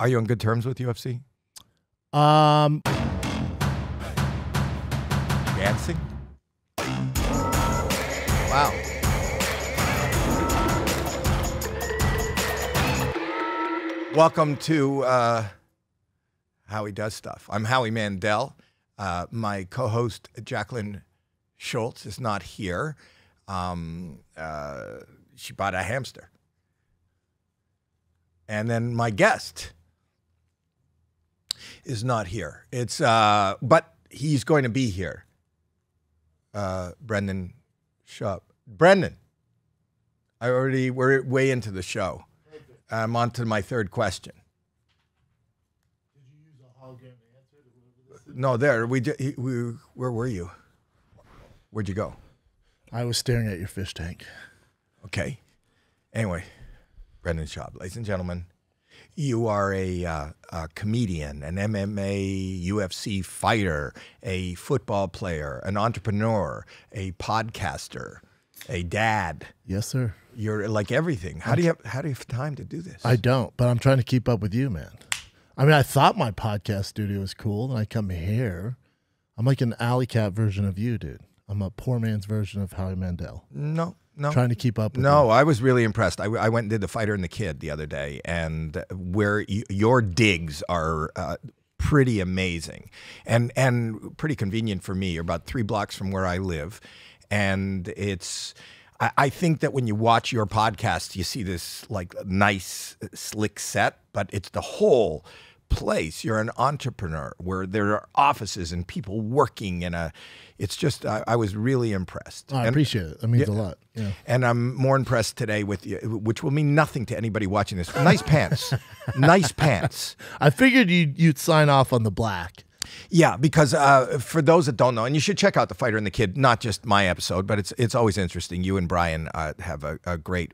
Are you on good terms with UFC? Dancing? Wow. Welcome to Howie Does Stuff. I'm Howie Mandel. My co-host, Jacqueline Schultz, is not here. She bought a hamster. And then my guest is not here. It's but he's going to be here. Brendan Schaub. Brendan, we're way into the show. I'm on to my third question. Did you use a hog game answer? No, there where were you? Where'd you go? I was staring at your fish tank. Okay. Anyway, Brendan Schaub, ladies and gentlemen, you are a comedian, an MMA, UFC fighter, a football player, an entrepreneur, a podcaster, a dad. Yes, sir. You're like everything. How do you have time to do this? I don't, but I'm trying to keep up with you, man. I mean, I thought my podcast studio was cool, and I come here. I'm like an alley cat version of you, dude. I'm a poor man's version of Howie Mandel. No. No. Trying to keep up with No, you. I was really impressed. I went and did the Fighter and the Kid the other day, and where your digs are pretty amazing and pretty convenient for me. You're about 3 blocks from where I live, and it's I think that when you watch your podcast, you see this like nice, slick set, but it's the whole place. You're an entrepreneur where there are offices and people working in a, it's just, I was really impressed. I appreciate it. That means a lot. Yeah. And I'm more impressed today with you, which will mean nothing to anybody watching this. Nice pants. Nice pants. I figured you'd sign off on the black. Yeah, because for those that don't know, and you should check out The Fighter and the Kid, not just my episode, but it's always interesting. You and Brian have a great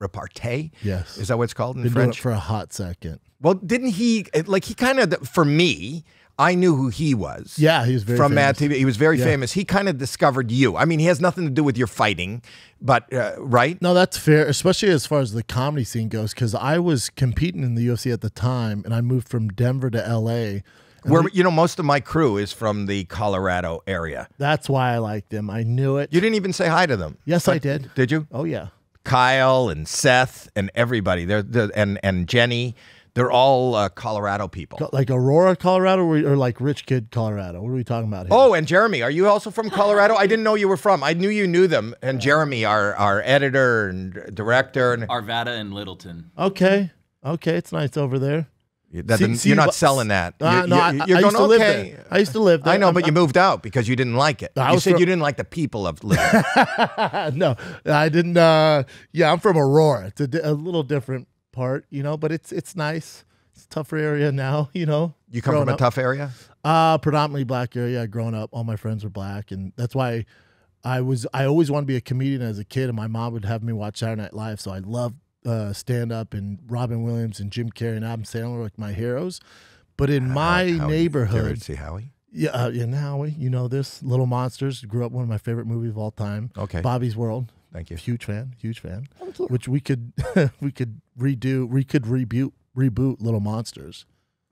repartee. Yes. Is that what it's called in French? Been doing it for a hot second. Well, didn't he, like, he kind of, for me, I knew who he was. Yeah, he was very famous. From Mad TV. He was very famous. He kind of discovered you. I mean, he has nothing to do with your fighting, but, right? No, that's fair, especially as far as the comedy scene goes, because I was competing in the UFC at the time, and I moved from Denver to L.A., where, you know, most of my crew is from the Colorado area. That's why I liked them. I knew it. You didn't even say hi to them. Yes, I did. Did you? Oh, yeah. Kyle and Seth and everybody. They're, and Jenny. They're all Colorado people. Like Aurora, Colorado, or like Rich Kid, Colorado? What are we talking about here? Oh, and Jeremy, are you also from Colorado? I didn't know you were from. I knew you knew them. And Jeremy, our editor and director. And Arvada and Littleton. Okay. Okay, it's nice over there. You're not selling that. You're going, okay. I used to live there. I know, but you moved out because you didn't like it. You said you didn't like the people of Littleton. No, I didn't. Yeah, I'm from Aurora. It's a little different part, you know, but it's nice. It's a tougher area now, you know. You come from a tough area? Predominantly black area. Growing up, all my friends were black, and that's why I always wanted to be a comedian as a kid, and my mom would have me watch Saturday Night Live, so I loved stand up, and Robin Williams and Jim Carrey and Adam Sandler were like my heroes. But in my neighborhood, see Howie? Yeah, and Howie, you know this. Little Monsters, grew up, one of my favorite movies of all time. Okay. Bobby's World. Thank you. Huge fan, huge fan. Which we could reboot Little Monsters.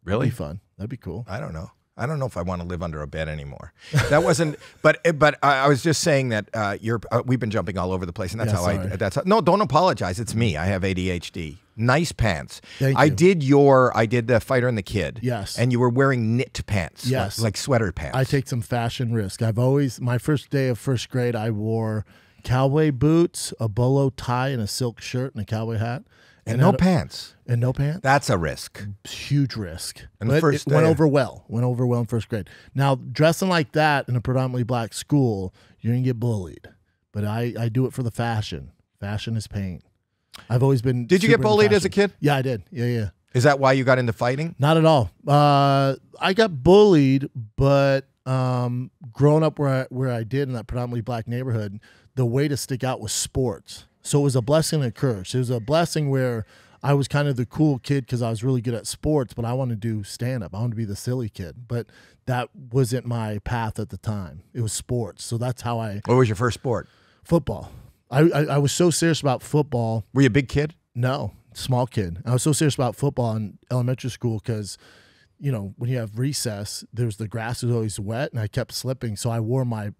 Really? That'd be fun. That'd be cool. I don't know. I don't know if I want to live under a bed anymore. That wasn't. But I was just saying that we've been jumping all over the place, and that's how sorry. That's how, no. Don't apologize. It's me. I have ADHD. Nice pants. Thank you. I did the Fighter and the Kid. Yes. And you were wearing knit pants. Yes. Like sweater pants. I take some fashion risk. I've always, my first day of first grade, I wore cowboy boots, a bolo tie, and a silk shirt, and a cowboy hat, and no pants. And no pants. That's a risk. Huge risk. And but it went over well. Went over well in first grade. Now, dressing like that in a predominantly black school, you're gonna get bullied. But I do it for the fashion. Fashion is pain. I've always been. Did you get bullied as a kid? Yeah, I did. Yeah, yeah. Is that why you got into fighting? Not at all. I got bullied, but growing up where I did, in that predominantly black neighborhood, the way to stick out was sports. So it was a blessing and a curse. It was a blessing where I was kind of the cool kid because I was really good at sports, but I wanted to do stand-up. I wanted to be the silly kid, but that wasn't my path at the time. It was sports, so that's how I... What was your first sport? Football. I was so serious about football. Were you a big kid? No. small kid. I was so serious about football in elementary school because, you know, when you have recess, the grass was always wet and I kept slipping. So I wore my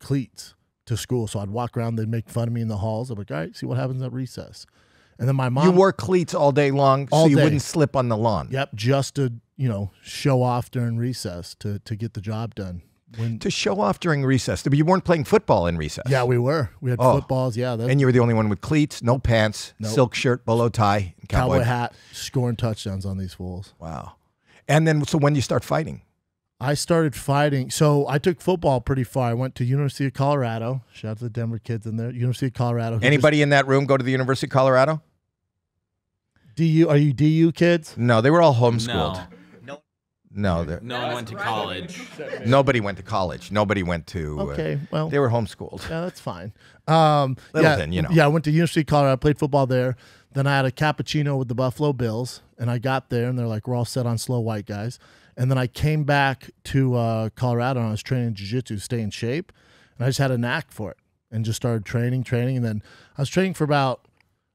cleats to school. So I'd walk around, they'd make fun of me in the halls. I'm like, all right, see what happens at recess. And then my mom. You wore cleats all day long so you wouldn't slip on the lawn. Yep, just to, you know, show off during recess to get the job done. To show off during recess. You weren't playing football in recess. Yeah, we were. We had footballs. Yeah, and you were the only one with cleats, no pants, silk shirt, bolo tie, cowboy hat, scoring touchdowns on these fools. Wow. And then, so when did you start fighting? I started fighting. So I took football pretty far. I went to University of Colorado. Shout out to the Denver kids in there. University of Colorado. Anybody in that room go to the University of Colorado? DU? Are you DU kids? No, they were all homeschooled. No. No one went to college. Nobody went to college. Nobody went to. Okay, well, they were homeschooled. Yeah, that's fine. I went to University of Colorado. I played football there. Then I had a cappuccino with the Buffalo Bills, and I got there, and they're like, "We're all set on slow white guys." And then I came back to Colorado, and I was training jiu-jitsu, stay in shape, and I just had a knack for it, and just started training, and then I was training for about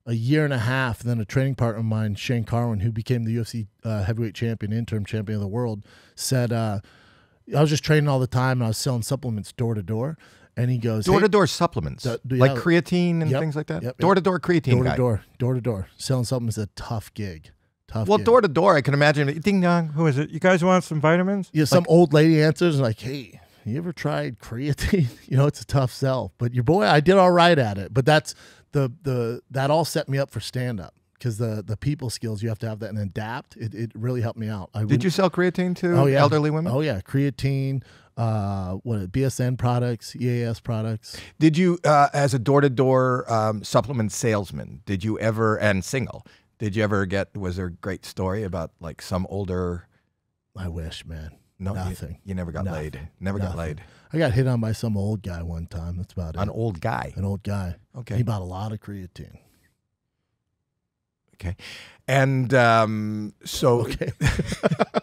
a year and a half, and then a training partner of mine, Shane Carwin, who became the UFC heavyweight champion, interim champion of the world, said, I was just training all the time, and I was selling supplements door-to-door, and he goes... Door-to-door supplements? Like creatine and things like that? Door-to-door creatine guy. Door-to-door. Selling supplements is a tough gig. Well, door-to-door, I can imagine. Ding dong, who is it? You guys want some vitamins? Yeah, some old lady answers, and like, hey... You ever tried creatine? You know, it's a tough sell, but your boy, I did all right at it. But that's that all set me up for stand up because the people skills, you have to have that and adapt. It really helped me out. Did you sell creatine to elderly women? Oh yeah, creatine, BSN products, EAS products. Did you, as a door-to-door supplement salesman, did you ever was there a great story about like some older? I wish, man. No, nothing. You never got laid. Never got laid. I got hit on by some old guy one time. That's about it. An old guy? An old guy. Okay. He bought a lot of creatine. Okay. And so... Okay.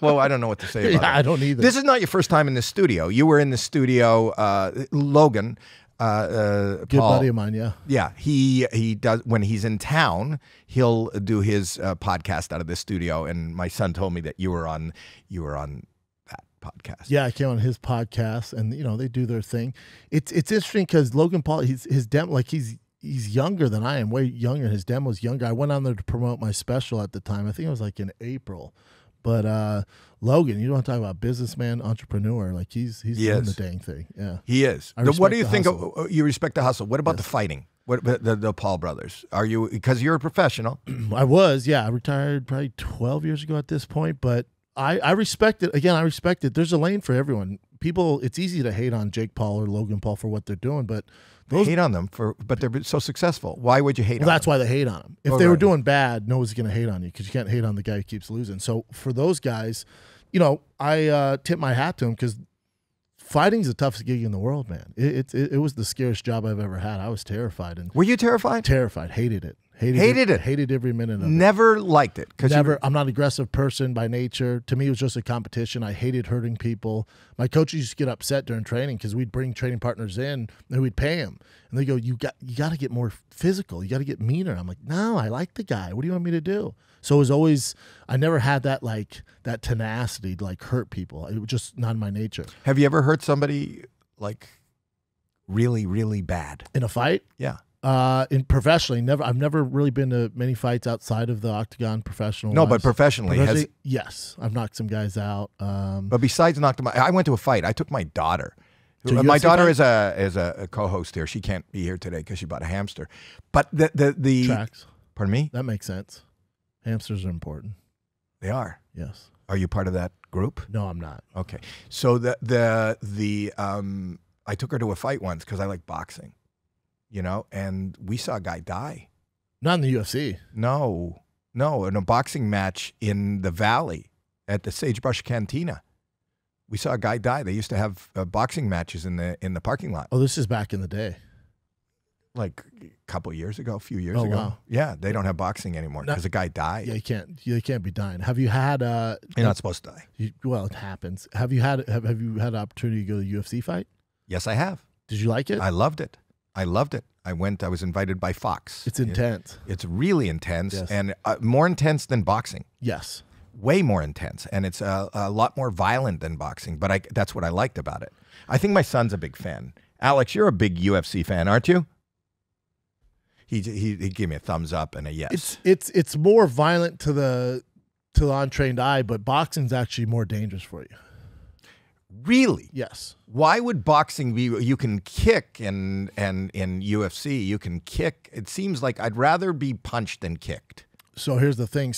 Well, I don't know what to say about it. I don't either. This is not your first time in the studio. You were in the studio, Logan Good Paul, buddy of mine, yeah. Yeah, he does, when he's in town, he'll do his podcast out of the studio, and my son told me that you were on podcast. Yeah, I came on his podcast, and you know they do their thing. It's interesting because Logan Paul, his demo, like he's younger than I am, way younger. His demo's younger. I went on there to promote my special at the time. I think it was like in April, but Logan, you don't talk about businessman, entrepreneur. Like he's doing the dang thing. Yeah, he is. What do you think? You respect the hustle. What about the fighting? What the Paul brothers? Are you, because you're a professional? I was. Yeah, I retired probably 12 years ago at this point, but. I respect it. Again, I respect it. There's a lane for everyone. People, it's easy to hate on Jake Paul or Logan Paul for what they're doing, but those, hate on them for, but they're so successful. Why would you hate on them? That's why they hate on them. If they were doing bad, no one's going to hate on you because you can't hate on the guy who keeps losing. So for those guys, you know, I tip my hat to them because fighting's the toughest gig in the world, man. It was the scariest job I've ever had. I was terrified. And were you terrified? Terrified. Hated it. Hated it. Hated every minute of it. Never liked it. Never. I'm not an aggressive person by nature. To me, it was just a competition. I hated hurting people. My coaches used to get upset during training because we'd bring training partners in and we'd pay them. And they go, you got to get more physical. You got to get meaner. I'm like, no, I like the guy. What do you want me to do? So it was always, I never had that, like, that tenacity to, like, hurt people. It was just not in my nature. Have you ever hurt somebody, like, really, really bad? In a fight? Yeah. In professionally, never. I've never really been to many fights outside of the octagon, professional. No, but professionally yes, I've knocked some guys out. But besides knocked them out, I went to a fight. I took my daughter. My daughter is a co-host here. She can't be here today because she bought a hamster. But the tracks. Pardon me. That makes sense. Hamsters are important. They are. Yes. Are you part of that group? No, I'm not. Okay. So I took her to a fight once because I like boxing. You know, and we saw a guy die. Not in the UFC. No, no, in a boxing match in the Valley at the Sagebrush Cantina, we saw a guy die. They used to have boxing matches in the parking lot. Oh, this is back in the day, like a couple years ago, a few years ago. Wow. Yeah, they don't have boxing anymore because a guy died. Yeah, you can't be dying. Have you had? You're not supposed to die. Well, it happens. Have you had an opportunity to go to a UFC fight? Yes, I have. Did you like it? I loved it. I loved it. I went, I was invited by Fox. It's intense. It's really intense, yes. And more intense than boxing. Yes. Way more intense, and it's a lot more violent than boxing, but that's what I liked about it. I think my son's a big fan. Alex, you're a big UFC fan, aren't you? He gave me a thumbs up and a yes. It's more violent to the untrained eye, but boxing's actually more dangerous for you. Really? Yes. Why would boxing be? You can kick, and in UFC you can kick. It seems like I'd rather be punched than kicked. So here's the thing.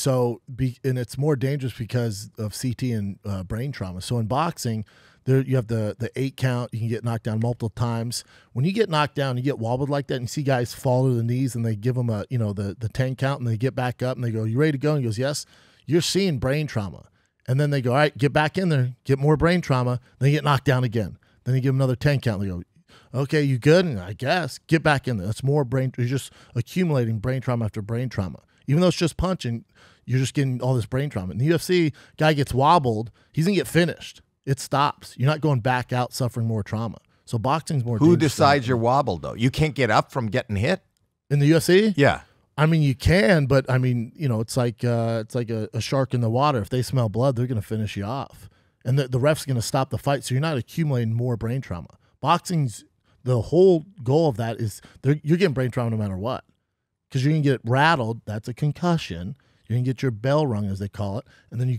And it's more dangerous because of CT and brain trauma. So in boxing, there you have the 8 count. You can get knocked down multiple times. When you get knocked down, you get wobbled like that, and you see guys fall to the knees, and they give them a the 10 count, and they get back up, and they go, "You ready to go?" And he goes, "Yes." You're seeing brain trauma. And then they go, all right, get back in there, get more brain trauma. Then you get knocked down again. Then you give them another 10 count. They go, okay, you good? And I guess get back in there. That's more brain. You're just accumulating brain trauma after brain trauma. Even though it's just punching, you're just getting all this brain trauma. In the UFC, guy gets wobbled. He's going to get finished. It stops. You're not going back out suffering more trauma. So boxing's more dangerous. Who decides you're wobbled, though? You can't get up from getting hit? In the UFC? Yeah. I mean, you can, but I mean, you know, it's like a shark in the water. If they smell blood, they're going to finish you off, and the ref's going to stop the fight. So you're not accumulating more brain trauma. Boxing's the whole goal of that is you're getting brain trauma no matter what, because you're going to get rattled. That's a concussion. You're going to get your bell rung, as they call it, and then you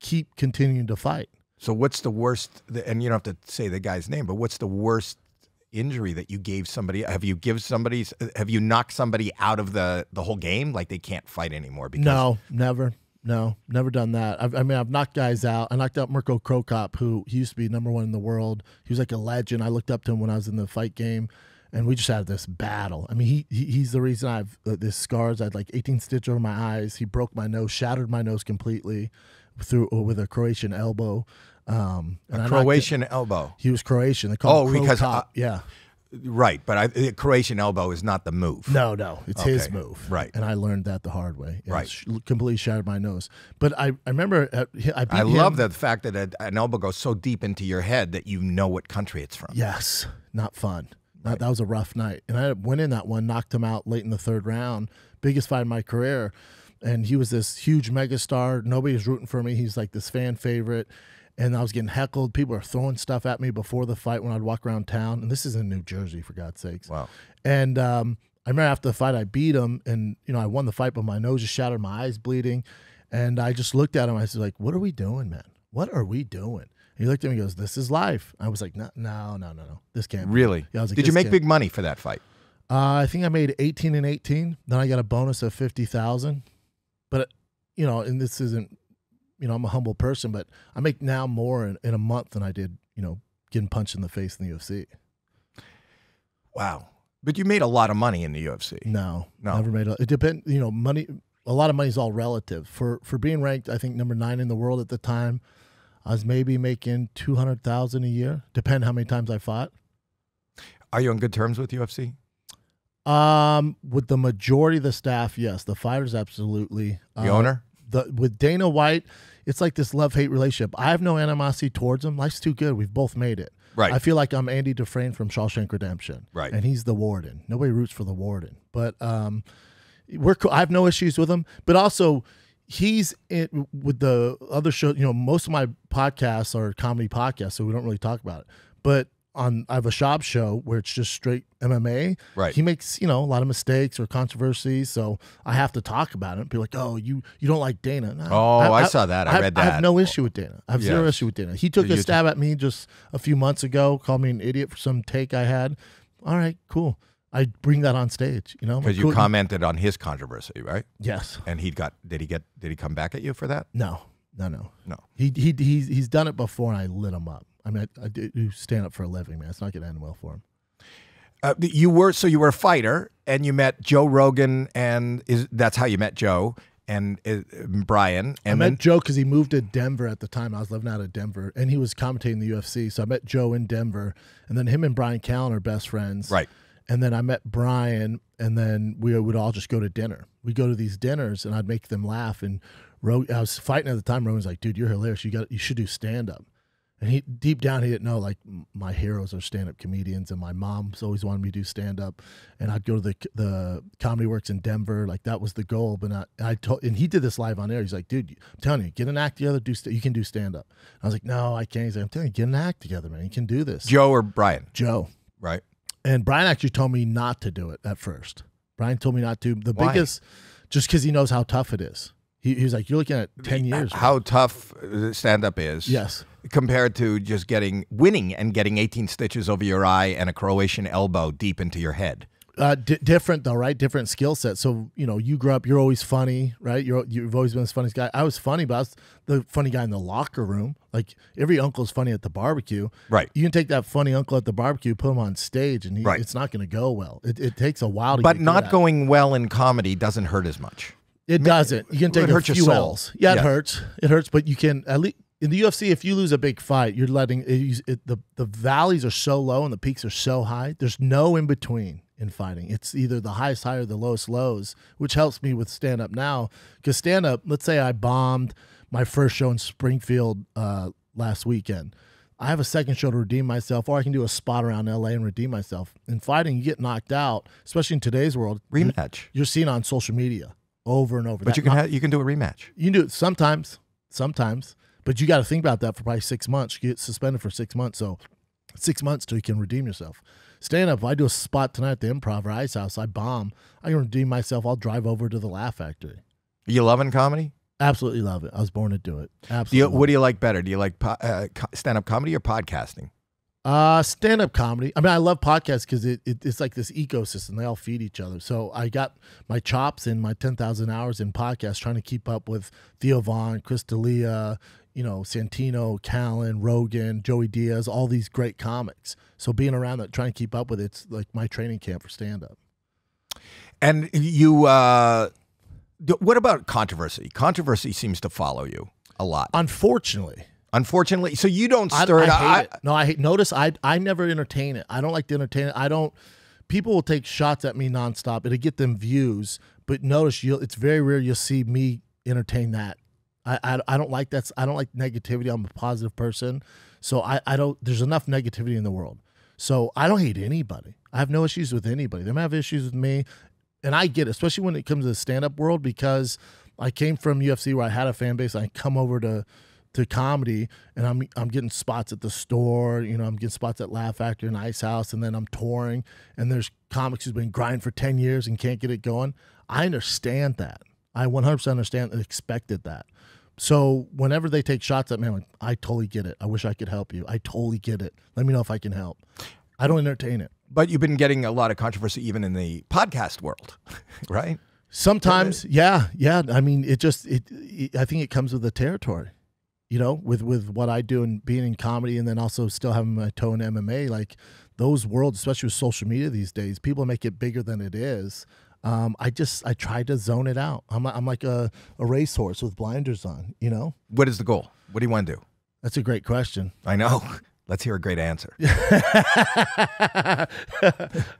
keep continuing to fight. So what's the worst? And you don't have to say the guy's name, but what's the worst injury that you gave somebody? Have you knocked somebody out of the whole game, like they can't fight anymore? Because no, never done that. I mean, I've knocked guys out. I knocked out Mirko Krokop, who he used to be #1 in the world. He was like a legend. I looked up to him when I was in the fight game, and we just had this battle. I mean, he's the reason I have this scars. I had like 18 stitches over my eyes. He broke my nose, shattered my nose completely with a Croatian elbow. A Croatian elbow. He was Croatian. They call him Krokop. Yeah, right. But the Croatian elbow is not the move. No, no, it's his move. Right. And I learned that the hard way. It right. Completely shattered my nose. But I remember I love the fact that an elbow goes so deep into your head that you know what country it's from. Yes, not fun. Right. That was a rough night. And I went in that one, knocked him out late in the 3rd round. Biggest fight in my career. And he was this huge megastar. Nobody's rooting for me. He's like this fan favorite. And I was getting heckled. People are throwing stuff at me before the fight when I'd walk around town. And this is in New Jersey, for God's sakes. Wow. And I remember after the fight, I beat him. And, you know, I won the fight, but my nose just shattered, my eyes bleeding. And I just looked at him. I was like, what are we doing, man? What are we doing? And he looked at me and goes, this is life. I was like, no. This can't be. Really? Yeah, I was like, did you make big money for that fight? I think I made 18 and 18. Then I got a bonus of 50,000. But, you know, and this isn't. You know, I'm a humble person, but I make now more in a month than I did, you know, getting punched in the face in the UFC. Wow. But you made a lot of money in the UFC. No, no. Never made a lot. It depends, you know, money, a lot of money is all relative. For being ranked, I think, #9 in the world at the time, I was maybe making $200,000 a year, depending how many times I fought. Are you on good terms with UFC? With the majority of the staff, yes. The fighters, absolutely. The owner? With Dana White, it's like this love-hate relationship. I have no animosity towards him. Life's too good. We've both made it. Right. I feel like I'm Andy Dufresne from Shawshank Redemption. Right. And he's the warden. Nobody roots for the warden. But we're cool. I have no issues with him. But also, he's in, with the other show. You know, most of my podcasts are comedy podcasts, so we don't really talk about it. But I have a Schaub show where it's just straight MMA. Right. He makes, you know, a lot of mistakes or controversies, so I have to talk about it. People are like, oh, you don't like Dana. No, I saw that. I read that. I have no issue with Dana. I have zero issue with Dana. He took a stab at me just a few months ago, called me an idiot for some take I had. All right, cool. I bring that on stage, you know. Because you commented on his controversy, right? Yes. And he got did he come back at you for that? No. No, no. No. He's done it before, and I lit him up. I mean, I do stand up for a living, man. It's not going to end well for him. You were a fighter, and you met Joe Rogan, and that's how you met Joe and Brian. And I met Joe because he moved to Denver at the time. I was living out of Denver, and he was commentating the UFC. So I met Joe in Denver, and then him and Brian Callen are best friends. Right. And then I met Brian, and then we would all just go to dinner. We'd go to these dinners, and I'd make them laugh. And I was fighting at the time. Rogan's like, dude, you're hilarious. You should do stand-up. And he, deep down, he didn't know, like, my heroes are stand-up comedians, and my mom's always wanted me to do stand-up, and I'd go to the Comedy Works in Denver. Like, that was the goal. But I told, and he did this live on air. He's like, dude, I'm telling you, get an act together, you can do stand-up. I was like, no, I can't. He's like, I'm telling you, get an act together, man. You can do this. Joe or Brian? Joe. Right. And Brian actually told me not to do it at first. Brian told me not to. The Why? Biggest, just because he knows how tough it is. He was like, you're looking at 10 years. How right? tough stand-up is. Yes. Compared to just winning and getting 18 stitches over your eye and a Croatian elbow deep into your head. Different though, right? Different skill set. So, you know, you grew up, you're always funny, right? You've always been the funniest guy. I was funny, but I was the funny guy in the locker room. Like, every uncle's funny at the barbecue. Right. You can take that funny uncle at the barbecue, put him on stage, and it's not going to go well. It takes a while to get good at it. But not going well in comedy doesn't hurt as much. It doesn't. You can take a few L's. Yeah, it hurts. It hurts, but you can at least. In the UFC, if you lose a big fight, you're letting the valleys are so low and the peaks are so high. There's no in between in fighting. It's either the highest high or the lowest lows, which helps me with stand up now. Because stand up, let's say I bombed my first show in Springfield last weekend. I have a second show to redeem myself, or I can do a spot around LA and redeem myself. In fighting, you get knocked out, especially in today's world. Rematch. You're seen on social media over and over. But you can do a rematch. You can do it sometimes. But you got to think about that for probably 6 months. You get suspended for 6 months. So 6 months till you can redeem yourself. Stand up, if I do a spot tonight at the Improv or Ice House, I bomb, I can redeem myself. I'll drive over to the Laugh Factory. Are you loving comedy? Absolutely love it. I was born to do it. Absolutely. What do you like better? Do you like stand-up comedy or podcasting? Stand-up comedy. I mean, I love podcasts because it's like this ecosystem. They all feed each other. So I got my chops and my 10,000 hours in podcasts trying to keep up with Theo Von, Chris D'Elia, you know, Santino, Callen, Rogan, Joey Diaz, all these great comics. So being around that, trying to keep up with it's like my training camp for stand-up. And you, what about controversy? Controversy seems to follow you a lot. Unfortunately. Unfortunately. So you don't stir it up. I hate it. Notice I never entertain it. I don't like to entertain it. I don't. People will take shots at me nonstop. It'll get them views. But notice, it's very rare you'll see me entertain that. I don't like that. I don't like negativity. I'm a positive person. So I don't, there's enough negativity in the world. So I don't hate anybody. I have no issues with anybody. They might have issues with me. And I get it, especially when it comes to the stand-up world, because I came from UFC where I had a fan base. I come over to comedy, and I'm getting spots at the store, you know, I'm getting spots at Laugh Factory and Ice House, and then I'm touring, and there's comics who's been grinding for 10 years and can't get it going. I understand that. I 100% understand and expected that. So whenever they take shots at me, I'm like, I totally get it. I wish I could help you. I totally get it. Let me know if I can help. I don't entertain it. But you've been getting a lot of controversy even in the podcast world, right? Sometimes, yeah, yeah. I mean, I think it comes with the territory, you know, with what I do and being in comedy, and then also still having my toe in MMA. Like, those worlds, especially with social media these days, people make it bigger than it is. I try to zone it out. I'm like a racehorse with blinders on, you know? What is the goal? What do you want to do? That's a great question. I know. Let's hear a great answer. You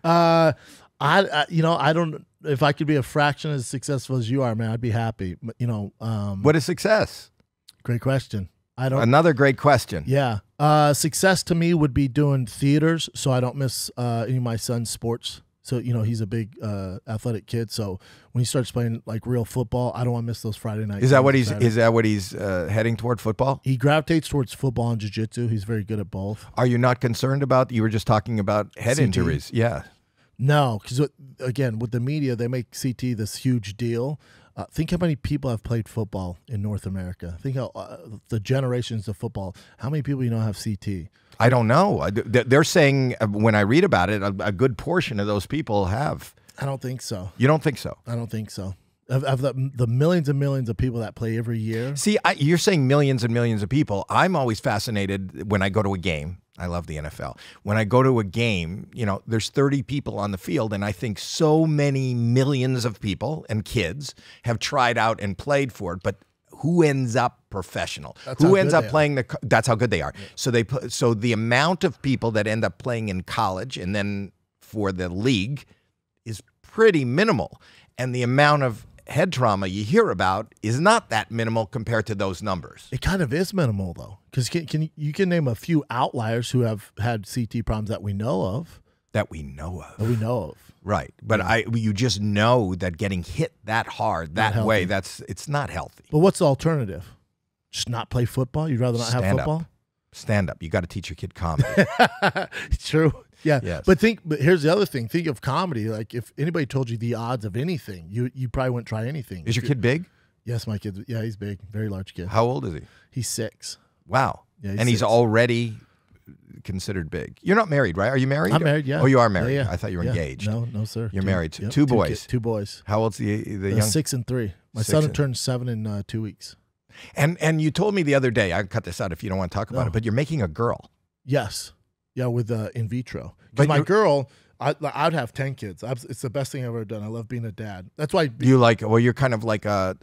know, I don't, if I could be a fraction as successful as you are, man, I'd be happy. You know, what is success? Great question. I don't. Another great question. Yeah. Success to me would be doing theaters so I don't miss any of my son's sports. So, you know, he's a big athletic kid. So when he starts playing like real football, I don't want to miss those Friday nights. Is that what he's heading toward, football? He gravitates towards football and jiu-jitsu. He's very good at both. Are you not concerned about, you were just talking about head injuries? Yeah. No, because again, with the media, they make CT this huge deal. Think how many people have played football in North America. Think how the generations of football. How many people you know have CT? I don't know. They're saying, when I read about it, a good portion of those people have. I don't think so. You don't think so? I don't think so. Of the millions and millions of people that play every year. See, you're saying millions and millions of people. I'm always fascinated when I go to a game. I love the NFL. When I go to a game, you know, there's 30 people on the field, and I think so many millions of people and kids have tried out and played for it, but who ends up professional? Who ends up playing the? That's how good they are. Yeah. So they put, so the amount of people that end up playing in college and then for the league is pretty minimal, and the amount of head trauma you hear about is not that minimal compared to those numbers. It kind of is minimal, though, because you can name a few outliers who have had CT problems that we know of. Right. But yeah. You just know that getting hit that hard, that way, it's not healthy. But what's the alternative? Just not play football? You'd rather not have football? Stand up. You got to teach your kid comedy. True. Yeah. Yes. But here's the other thing. Think of comedy. Like, if anybody told you the odds of anything, you probably wouldn't try anything. Is your kid big? Yes, my kid. Yeah, he's big. Very large kid. How old is he? He's 6. Wow. Yeah, he's already considered big. You're not married, right? Are you married? I'm married, yeah. Oh, you are married. Yeah, yeah. I thought you were engaged. No, no, sir. You're married. Yep. Two boys. Two boys. How old's the young? 6 and 3. My son turned 7 in 2 weeks. And you told me the other day, I can cut this out if you don't want to talk about it, but you're making a girl. Yes. Yeah, with in vitro. But my girl, I'd have 10 kids. It's the best thing I've ever done. I love being a dad. That's why. You like, well, you're kind of like a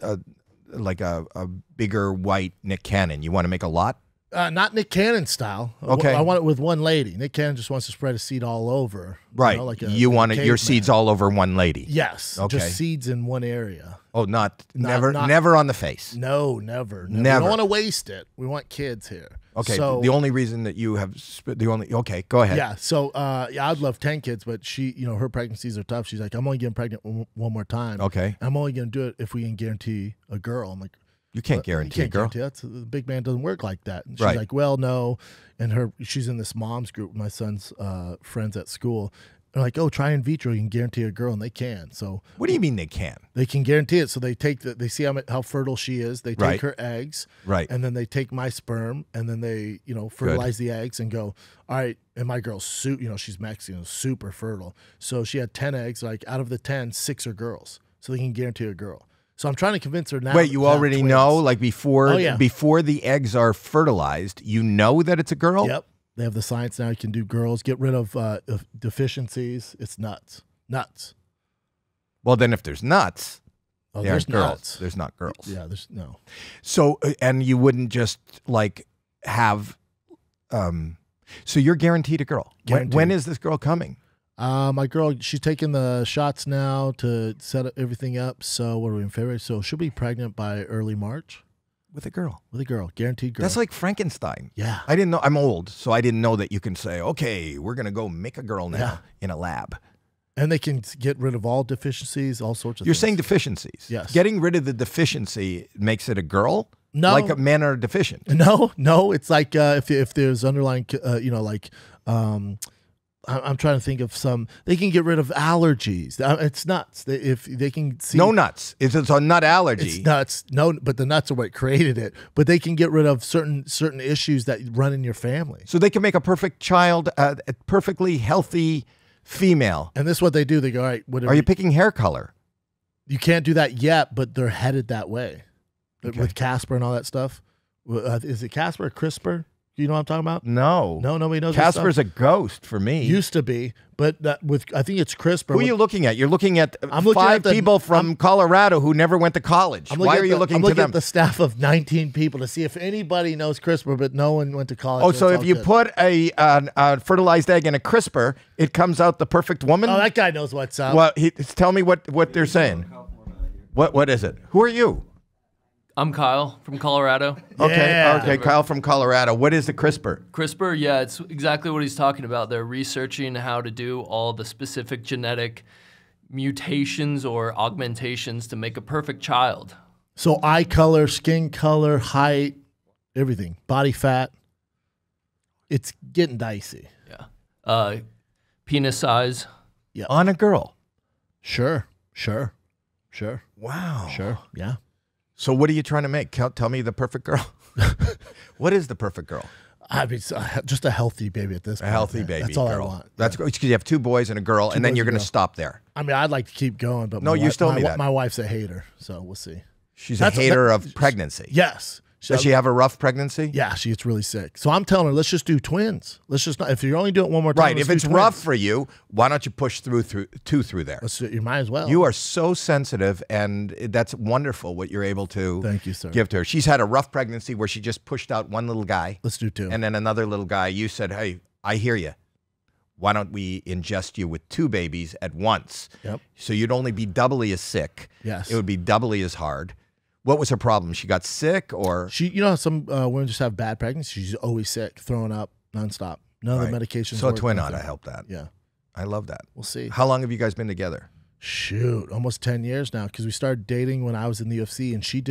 bigger white Nick Cannon. You want to make a lot? Not Nick Cannon style. Okay. I want it with one lady. Nick Cannon just wants to spread a seed all over. Right. You know, like you want it, your seeds all over one lady. Yes. Okay. Just seeds in one area. Oh, never on the face. No, never. We don't want to waste it. We want kids here. Okay. So, the only reason that you have okay, go ahead. Yeah. So yeah, I'd love 10 kids, but she, you know, her pregnancies are tough. She's like, I'm only getting pregnant one more time. Okay. I'm only going to do it if we can guarantee a girl. I'm like, you can't guarantee a girl. The big man doesn't work like that. And she's like, well, no. And she's in this mom's group, my son's friends at school. They're like, oh, try in vitro. You can guarantee a girl, and they can. So what do you mean they can? They can guarantee it. So they take they see how fertile she is. They take her eggs, and then they take my sperm, and then they fertilize the eggs and go, all right. And my girl's she's Mexican, super fertile. So she had 10 eggs. Like out of the 10, 6 are girls. So they can guarantee a girl. So I'm trying to convince her now. Wait, you already know, like before the eggs are fertilized, you know that it's a girl? Yep. They have the science now. You can do girls. Get rid of deficiencies. It's nuts. Nuts. Well, then if there's nuts, there's girls. Nuts. There's not girls. Yeah, there's no. So, and you wouldn't just like have, so you're guaranteed a girl. Guaranteed. When is this girl coming? My girl, she's taking the shots now to set everything up. So what are we in February? So she'll be pregnant by early March. With a girl. With a girl. Guaranteed girl. That's like Frankenstein. Yeah. I didn't know. I'm old, so I didn't know that you can say, okay, we're going to go make a girl now in a lab. And they can get rid of all deficiencies, all sorts of things. You're saying deficiencies. Yes. Getting rid of the deficiency makes it a girl? No. Like men are deficient. No, no. It's like if there's underlying, I'm trying to think of some. They can get rid of allergies. It's nuts. If they can see no nuts. If it's a nut allergy, it's nuts. No, but the nuts are what created it. But they can get rid of certain issues that run in your family. So they can make a perfect child, a perfectly healthy female. And this is what they do. They go, all right. Whatever. Are you picking hair color? You can't do that yet, but they're headed that way. Okay. With Casper and all that stuff. Is it Casper or CRISPR? You know what I'm talking about? No. No, nobody knows. Casper's a ghost for me. Used to be, but with I think it's CRISPR. Who are you looking at? You're looking at people from Colorado who never went to college. Why are you looking to them? I'm looking at the staff of 19 people to see if anybody knows CRISPR, but no one went to college. Oh, so if you put a fertilized egg in a CRISPR, it comes out the perfect woman? Oh, that guy knows what's up. Well, tell me what they're saying. What is it? Who are you? I'm Kyle from Colorado. Okay, okay, Kyle from Colorado. What is the CRISPR? CRISPR, yeah, it's exactly what he's talking about. They're researching how to do all the specific genetic mutations or augmentations to make a perfect child. So eye color, skin color, height, everything, body fat. It's getting dicey. Yeah. Penis size. Yeah. On a girl. Sure, sure, sure. Wow. Sure, yeah. So what are you trying to make? Tell me the perfect girl. What is the perfect girl? I mean, just a healthy baby at this point. A healthy baby. That's all I want. That's because you have 2 boys and a girl, and then you're going to stop there. I mean, I'd like to keep going, but no, you told me that my wife's a hater, so we'll see. She's a hater of pregnancy. Yes. Does she have a rough pregnancy? Yeah, she gets really sick. So I'm telling her, let's just do twins. Let's just not. If you're only doing it one more time, right? If it's rough for you, why don't you push through there? You might as well. You are so sensitive, and that's wonderful what you're able to. Thank you, sir. Give to her. She's had a rough pregnancy where she just pushed out one little guy. Let's do 2, and then another little guy. You said, hey, I hear you. why don't we ingest you with two babies at once? Yep. So you'd only be doubly as sick. Yes. It would be doubly as hard. What was her problem? She got sick or? She, you know how some women just have bad pregnancy? She's always sick, throwing up nonstop. None of the medications. So a twin ought to help that. Yeah. I love that. We'll see. How long have you guys been together? Shoot, almost 10 years now, because we started dating when I was in the UFC, and she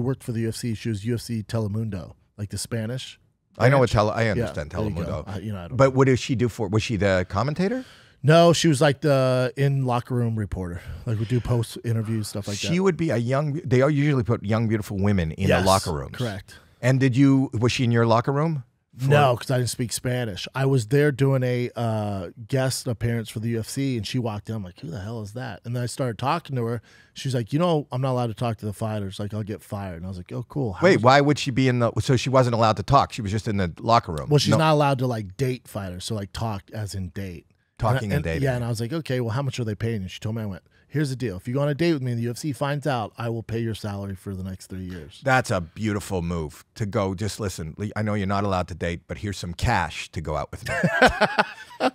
worked for the UFC. She was UFC Telemundo, like the Spanish. I know what Telemundo, I understand Telemundo. But what did she do for, was she the commentator? No, she was like the locker room reporter. Like we do post interviews, stuff like that. She would be a young, they all usually put young, beautiful women in the locker rooms. Correct. And did you, was she in your locker room? No, because I didn't speak Spanish. I was there doing a guest appearance for the UFC, and she walked in. I'm like, who the hell is that? And then I started talking to her. She's like, you know, I'm not allowed to talk to the fighters. Like, I'll get fired. And I was like, oh, cool. Wait, why would she be in the... So she wasn't allowed to talk. She was just in the locker room. Well, she's not allowed to, like, date fighters. So, like, talk as in date. Talking and dating. Yeah, and I was like, okay, well, how much are they paying? And she told me, I went, here's the deal. If you go on a date with me and the UFC finds out, I will pay your salary for the next 3 years. That's a beautiful move to go. Just listen, I know you're not allowed to date, but here's some cash to go out with me.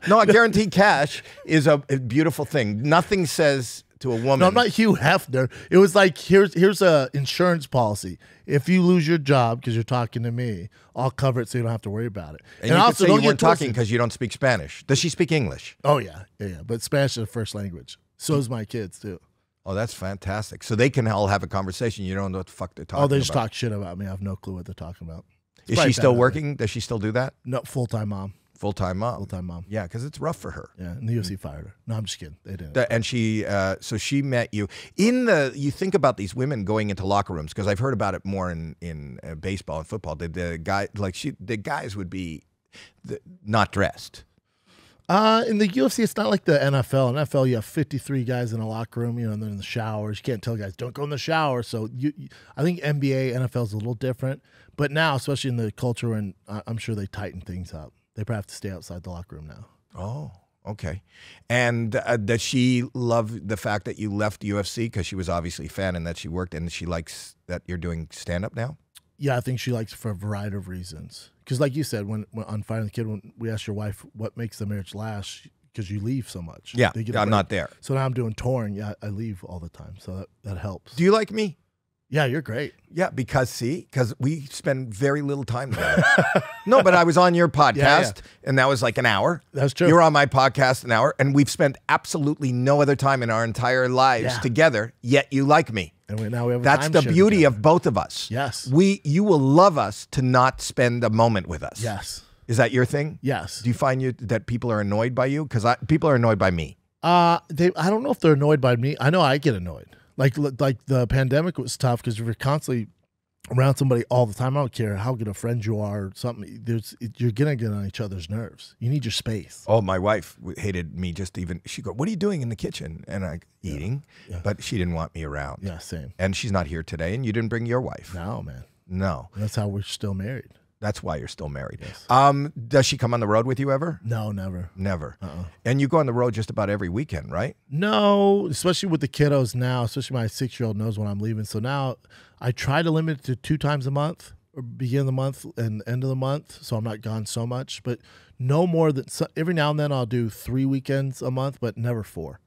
No, I guarantee cash is a beautiful thing. Nothing says to a woman. No, I'm not Hugh Hefner. It was like, here's a insurance policy. If you lose your job because you're talking to me, I'll cover it so you don't have to worry about it. And also, you weren't talking because you don't speak Spanish. Does she speak English? Oh, yeah. But Spanish is her first language. So is my kids, too. Oh, that's fantastic. So they can all have a conversation. You don't know what the fuck they're talking about. Oh, they just talk shit about me. I have no clue what they're talking about. Is she still working? Does she still do that? No, full-time mom. Full-time mom. Full-time mom. Yeah, because it's rough for her. Yeah, and the UFC fired her. No, I'm just kidding. They didn't. And she, so she met you. You think about these women going into locker rooms, because I've heard about it more in baseball and football. The guys would be not dressed. In the UFC, it's not like the NFL. In NFL, you have 53 guys in a locker room, you know, and they're in the showers. You can't tell guys, don't go in the shower. So I think NBA, NFL is a little different. But now, especially in the culture, and I'm sure they tighten things up. They probably have to stay outside the locker room now. Oh, okay. And does she love the fact that you left UFC? Because she was obviously a fan and that she worked, and she likes that you're doing stand-up now? Yeah, I think she likes it for a variety of reasons. Because like you said, when on Fighter and the Kid, when we asked your wife what makes the marriage last, because you leave so much. Yeah, I'm not there. So now I'm doing touring. Yeah, I leave all the time. So that helps. Do you like me? Yeah, you're great. Yeah, because we spend very little time together. No, but I was on your podcast, and that was like an hour. That's true. You're on my podcast an hour, and we've spent absolutely no other time in our entire lives together, yet you like me. And now we have That's the beauty of both of us. Yes. You will love us to not spend a moment with us. Yes. Is that your thing? Yes. Do you find that people are annoyed by you? Because people are annoyed by me. I don't know if they're annoyed by me. I know I get annoyed. Like the pandemic was tough because you're constantly around somebody all the time. I don't care how good a friend you are or something. You're going to get on each other's nerves. You need your space. Oh, my wife hated me just even. She'd go, what are you doing in the kitchen? And I eating. Yeah. But she didn't want me around. Yeah, same. And she's not here today, and you didn't bring your wife. No, man. No. And that's how we're still married. That's why you're still married. Yes. Does she come on the road with you ever? No, never. Never. And you go on the road just about every weekend, right? No, especially with the kiddos now, especially my 6-year-old knows when I'm leaving. So now I try to limit it to 2 times a month, or beginning of the month and end of the month, so I'm not gone so much. But no more than, every now and then I'll do 3 weekends a month, but never 4.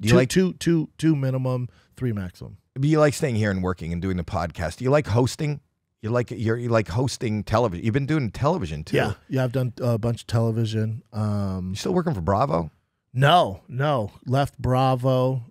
Do you two minimum, 3 maximum. Do you like staying here and working and doing the podcast? Do you like hosting? You like hosting television. You've been doing television too. Yeah, yeah. I've done a bunch of television. You still working for Bravo? No, no. Left Bravo.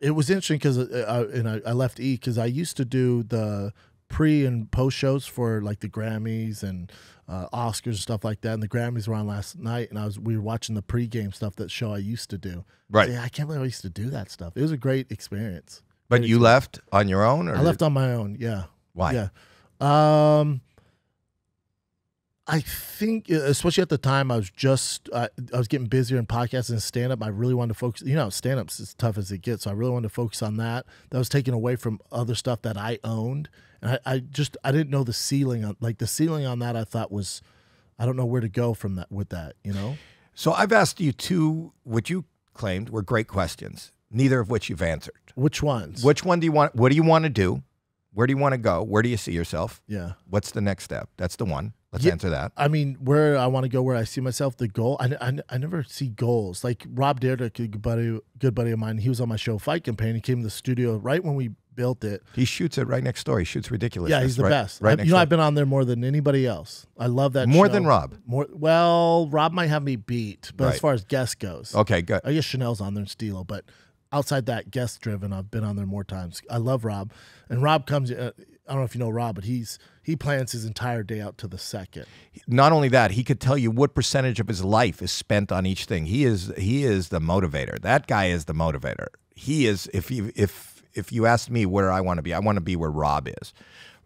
It was interesting because I left E because I used to do the pre and post shows for like the Grammys and Oscars and stuff like that. And the Grammys were on last night, and we were watching the pregame stuff. That show I used to do. Right. I can't believe I used to do that stuff. It was a great experience. But you left on your own? Or I left on my own. Yeah. Why? Yeah, I think, especially at the time, I was just I was getting busier in podcasts and stand up. I really wanted to focus. You know, stand up's as tough as it gets, so I really wanted to focus on that. That was taken away from other stuff that I owned, and I didn't know the ceiling. Like the ceiling on that, I thought was, I don't know where to go from that with that. You know. So I've asked you two what you claimed were great questions, neither of which you've answered. Which ones? Which one do you want? What do you want to do? Where do you want to go? Where do you see yourself? Yeah. What's the next step? That's the one. Let's answer that. I mean, where I want to go, where I see myself, the goal. I never see goals. Like Rob Derdick, a good buddy of mine, he was on my show Fight Campaign. He came to the studio right when we built it. He shoots it right next door. He shoots Ridiculousness. Yeah, he's the best. Right, you know, I've been on there more than anybody else. I love that show. More than Rob. Well, Rob might have me beat, but as far as guest goes, okay, good. I guess Chanel's on there and Stilo, but outside that, guest driven, I've been on there more times. I love Rob, and Rob comes. I don't know if you know Rob, but he plans his entire day out to the second. Not only that, he could tell you what percentage of his life is spent on each thing. He is the motivator. That guy is the motivator. He is. If you asked me where I want to be where Rob is.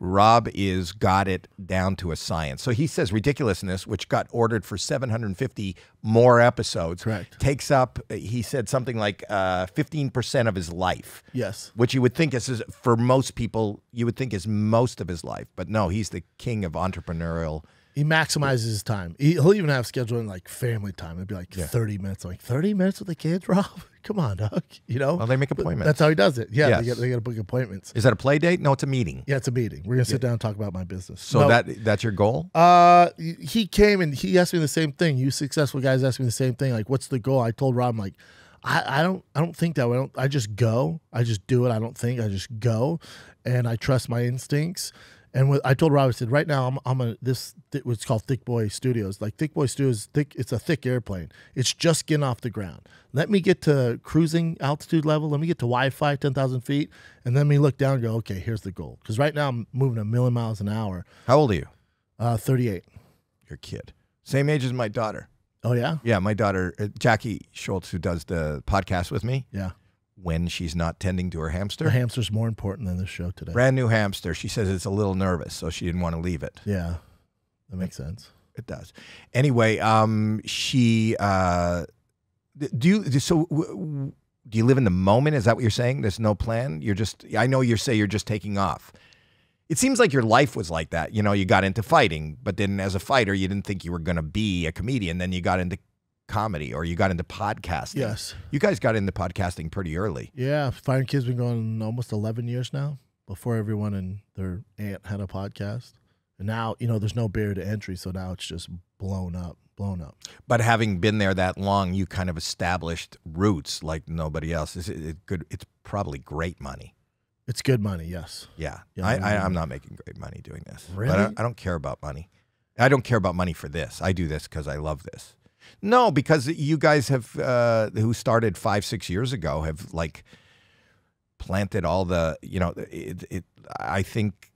Rob is got it down to a science. So he says Ridiculousness, which got ordered for 750 more episodes, correct, takes up, he said something like 15% of his life. Yes. Which you would think is, for most people, you would think is most of his life. But no, he's the king of entrepreneurial. He maximizes his time. He'll even have scheduling like family time. It'd be like 30 minutes. I'm like, 30 minutes with the kids, Rob? Come on, Doug. You know? Well, they make appointments. That's how he does it. Yeah, yes. they got to book appointments. Is that a play date? No, it's a meeting. Yeah, it's a meeting. We're going to sit down and talk about my business. So no, that's your goal? He came and he asked me the same thing. You successful guys asked me the same thing. Like, what's the goal? I told Rob, I'm like, I don't think that way. I just go. I just do it. I don't think. I just go. And I trust my instincts. And I told Rob, I said, right now what's called Thiccboy Studios. Like Thiccboy Studios, it's a thick airplane. It's just getting off the ground. Let me get to cruising altitude level. Let me get to Wi-Fi 10,000 feet, and then me look down and go, okay, here's the goal. Because right now I'm moving a million miles an hour. How old are you? 38. You're a kid. Same age as my daughter. Oh yeah. Yeah, my daughter Jackie Schultz, who does the podcast with me. Yeah. When she's not tending to her hamster. The hamster's more important than this show today. Brand new hamster. She says it's a little nervous, so she didn't want to leave it. Yeah, that makes sense. It does. Anyway, she, do you live in the moment? Is that what you're saying? There's no plan? You're just, I know you say you're just taking off. It seems like your life was like that. You know, you got into fighting, but then as a fighter, you didn't think you were going to be a comedian. Then you got into comedy, or you got into podcasting. Yes, you guys got into podcasting pretty early. Yeah, Fighter and Kid's been going almost 11 years now. Before, everyone and their aunt had a podcast, and now, you know, there's no barrier to entry, so now it's just blown up. But having been there that long, you kind of established roots like nobody else. Is it good? It's probably great money. It's good money. Yes. Yeah, yeah. I'm not making great money doing this. Really? But I don't care about money. I don't care about money for this. I do this because I love this. No, because you guys have, who started 5-6 years ago, have like planted all the, you know, I think,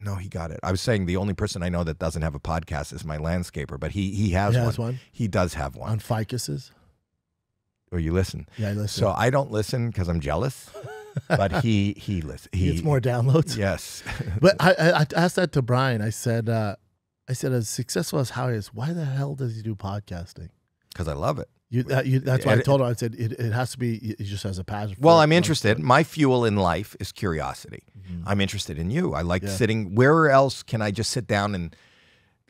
no, he got it. I was saying the only person I know that doesn't have a podcast is my landscaper, but he has one. He does have one. On ficuses? Or you listen. Yeah, I listen. So I don't listen because I'm jealous, but he listens. He gets more downloads. Yes. But I asked that to Brian. I said, as successful as Howie is, why the hell does he do podcasting? Because I love it. That's why I told him. I said, it has to be, he just has a passion. Well, I'm interested. My fuel in life is curiosity. Mm-hmm. I'm interested in you. I like sitting, where else can I just sit down and,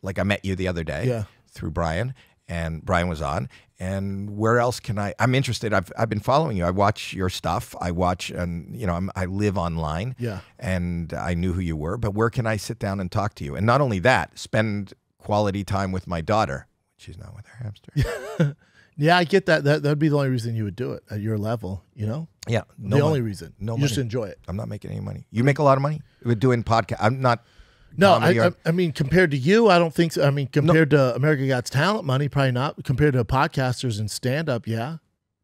like I met you the other day through Brian, and Brian was on, and where else can I'm interested. I've been following you. I watch your stuff. I watch, and you know, I live online. Yeah. And I knew who you were, but where can I sit down and talk to you? And not only that, spend quality time with my daughter. She's not with her hamster. Yeah, I get that. That'd be the only reason you would do it at your level, you know? Yeah. No, the only reason. No, you just enjoy it. I'm not making any money. You make a lot of money with doing podcast. I'm not. No, I mean, compared to you, I don't think so. I mean, compared to American Got Talent money, probably not. Compared to podcasters and stand-up, yeah.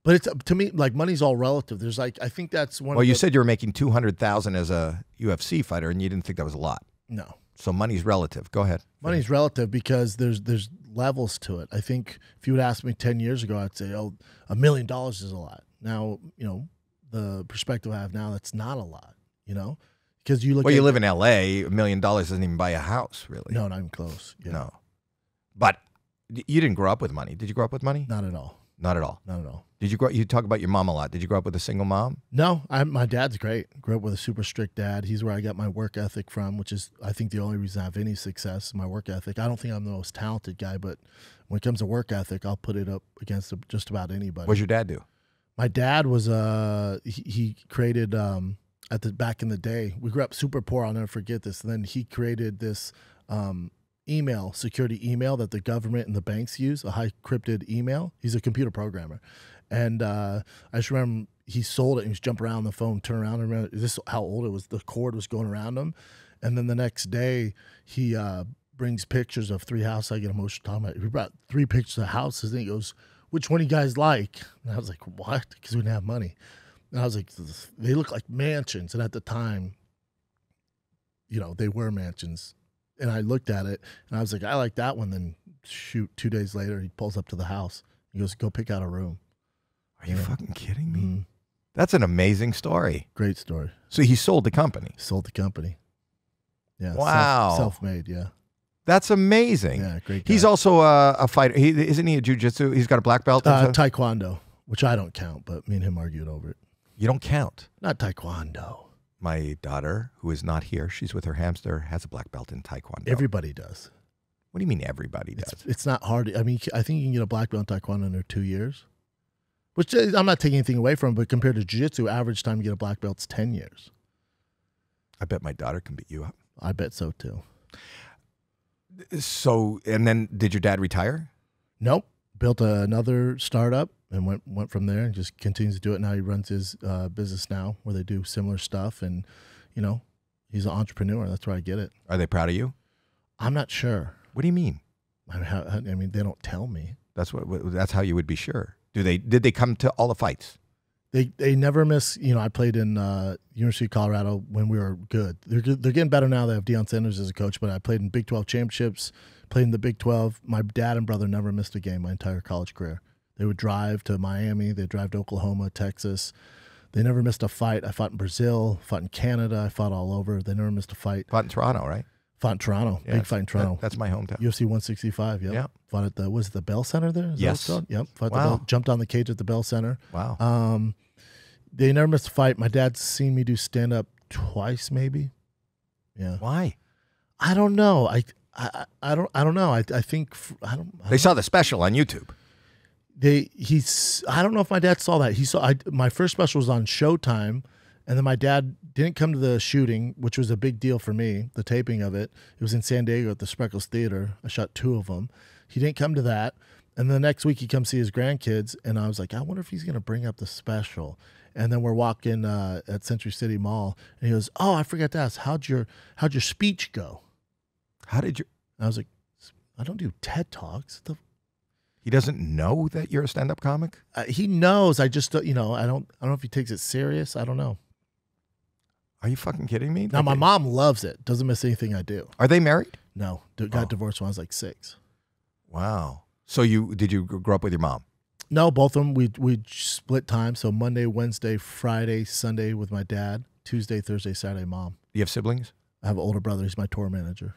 But it's, to me, like, money's all relative. There's like, I think that's one. Well, you said you were making $200,000 as a UFC fighter, and you didn't think that was a lot. No. So money's relative. Go ahead. Money's relative because there's levels to it. I think if you would ask me 10 years ago, I'd say, oh, $1 million is a lot. Now, you know, the perspective I have now, that's not a lot, you know? Because you look. Well, you live in LA. $1 million doesn't even buy a house, really. No, not even close. Yeah. No, but you didn't grow up with money. Did you grow up with money? Not at all. Not at all. Not at all. Did you grow? You talk about your mom a lot. Did you grow up with a single mom? No, my dad's great. Grew up with a super strict dad. He's where I got my work ethic from, which is, I think, the only reason I have any success. My work ethic. I don't think I'm the most talented guy, but when it comes to work ethic, I'll put it up against just about anybody. What did your dad do? My dad was he created. Back in the day, we grew up super poor. I'll never forget this. And then he created this email, security email that the government and the banks use, a high encrypted email. He's a computer programmer. And I just remember he sold it and he'd jump around on the phone, turn around. I remember this, how old it was. The cord was going around him. And then the next day, he brings pictures of three houses. I get emotional talking about it. He brought three pictures of houses. And he goes, which one do you guys like? And I was like, what? Because we didn't have money. And I was like, they look like mansions. And at the time, you know, they were mansions. And I looked at it and I was like, I like that one. Then shoot, 2 days later, he pulls up to the house. He goes, go pick out a room. Are you fucking kidding me? Mm-hmm. That's an amazing story. Great story. So he sold the company. Sold the company. Yeah. Wow. Self-made. Yeah. That's amazing. Yeah, great guy. He's also a fighter. He, isn't he a jiu-jitsu? He's got a black belt. Taekwondo, which I don't count, but me and him argued over it. You don't count? Not taekwondo. My daughter, who is not here, she's with her hamster, has a black belt in taekwondo. Everybody does. What do you mean everybody does? It's not hard. I mean, I think you can get a black belt in taekwondo under 2 years. Which is, I'm not taking anything away from, but compared to jiu-jitsu, average time to get a black belt's 10 years. I bet my daughter can beat you up. I bet so, too. So, and then did your dad retire? Nope. Built another startup and went from there and just continues to do it. Now he runs his business now where they do similar stuff. And, you know, he's an entrepreneur. That's where I get it. Are they proud of you? I'm not sure. What do you mean? I mean, they don't tell me. That's how you would be sure. Did they come to all the fights? They never miss. You know, I played in University of Colorado when we were good. They're getting better now. They have Deion Sanders as a coach, but I played in Big 12 championships, played in the Big 12. My dad and brother never missed a game my entire college career. They would drive to Miami. They'd drive to Oklahoma, Texas. They never missed a fight. I fought in Brazil, fought in Canada. I fought all over. They never missed a fight. Fought in Toronto, right? Fought in Toronto. Yeah, big fight in Toronto. That's my hometown. UFC 165. Yep. Yeah. Fought at the the Bell Center there. Is yes. That yep. Fought wow. The Bell, jumped on the cage at the Bell Center. Wow. They never missed a fight. My dad's seen me do stand up twice, maybe. Yeah. Why? I don't know. I don't know. I don't. They saw the special on YouTube. I don't know if my dad saw that. He saw. My first special was on Showtime. And then my dad didn't come to the shooting, which was a big deal for me, the taping of it. It was in San Diego at the Spreckles Theater. I shot 2 of them. He didn't come to that. And the next week he comes see his grandkids, and I was like, I wonder if he's going to bring up the special. And then we're walking at Century City Mall, and he goes, oh, I forgot to ask, how'd your speech go? How did you? I was like, I don't do TED Talks. He doesn't know that you're a stand-up comic? He knows. I just, you know, I don't know if he takes it serious. I don't know. Are you fucking kidding me? Now, my mom loves it. Doesn't miss anything I do. Are they married? No. Got divorced when I was like 6. Wow. So did you grow up with your mom? No, both of them. We split time. So Monday, Wednesday, Friday, Sunday with my dad. Tuesday, Thursday, Saturday, mom. You have siblings? I have an older brother. He's my tour manager.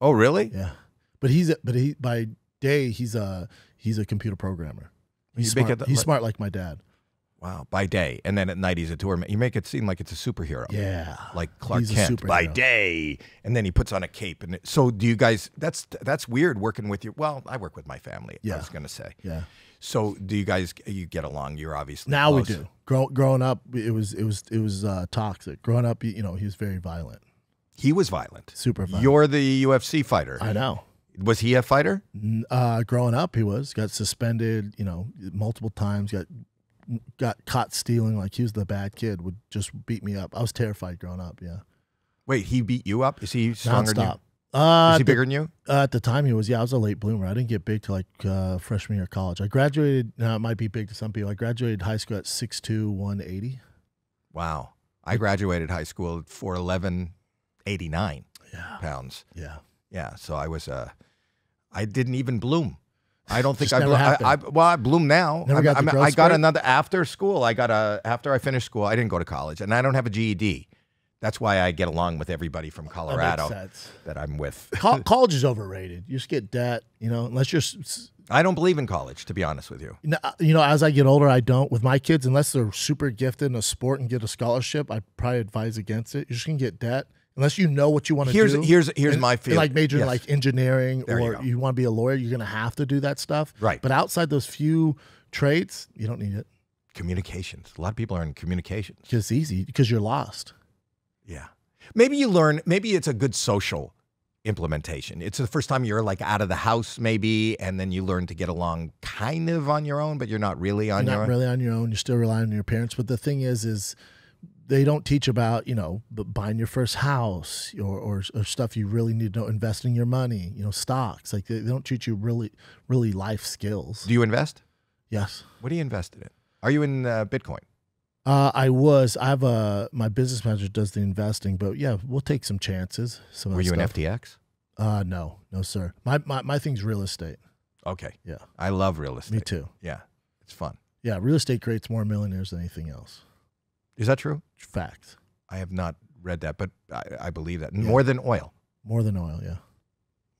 Oh, really? Yeah. But by day he's a computer programmer. He's smart like my dad. Wow, by day, and then at night he's a tour. You make it seem like it's a superhero. Yeah, like Clark Kent by day, and then he puts on a cape. And so, do you guys? That's weird working with your. Well, I work with my family. Yeah. I was gonna say. Yeah. So, do you guys? You get along? You're obviously now close. We do. Growing up, it was toxic. Growing up, you know, he was very violent. He was violent. Super violent. You're the UFC fighter. I know. Was he a fighter? Growing up, he was. Got suspended. You know, multiple times. Got caught stealing, like he was the bad kid, would just beat me up. I was terrified growing up, yeah. Wait, he beat you up? Is he stronger than you? Is he bigger than you? At the time he was, yeah, I was a late bloomer. I didn't get big till like freshman year of college. I graduated, now it might be big to some people, I graduated high school at 6'2", 180. Wow. I graduated high school at 4'11", 89 pounds. Yeah. Yeah, so I was, I didn't even bloom. I don't think I bloom now. I got another after school. After I finished school, I didn't go to college, and I don't have a GED. That's why I get along with everybody from Colorado that I'm with. College is overrated. You just get debt, you know, unless you're. I don't believe in college, to be honest with you. No, you know, as I get older, I don't. With my kids, unless they're super gifted in a sport and get a scholarship, I probably advise against it. You just can get debt. Unless you know what you want to do. Here's my feeling. Like major in like engineering or you want to be a lawyer, you're going to have to do that stuff. Right. But outside those few traits, you don't need it. Communications. A lot of people are in communications. It's easy because you're lost. Yeah. Maybe you learn. Maybe it's a good social implementation. It's the first time you're like out of the house maybe, and then you learn to get along kind of on your own, but you're not really on your own. You're not really on your own. You're still relying on your parents. But the thing is they don't teach about, you know, buying your first house or stuff you really need to know, investing your money, you know, stocks. Like they don't teach you really life skills. Do you invest? Yes. What do you invest in? Are you in Bitcoin? I was. I have a, my business manager does the investing, but yeah, we'll take some chances. Some Were you stuff. An FTX? No, no, sir. My thing's real estate. Okay. Yeah. I love real estate. Me too. Yeah. It's fun. Yeah. Real estate creates more millionaires than anything else. Is that true? Facts. I have not read that, but I believe that. Yeah. More than oil. More than oil. Yeah.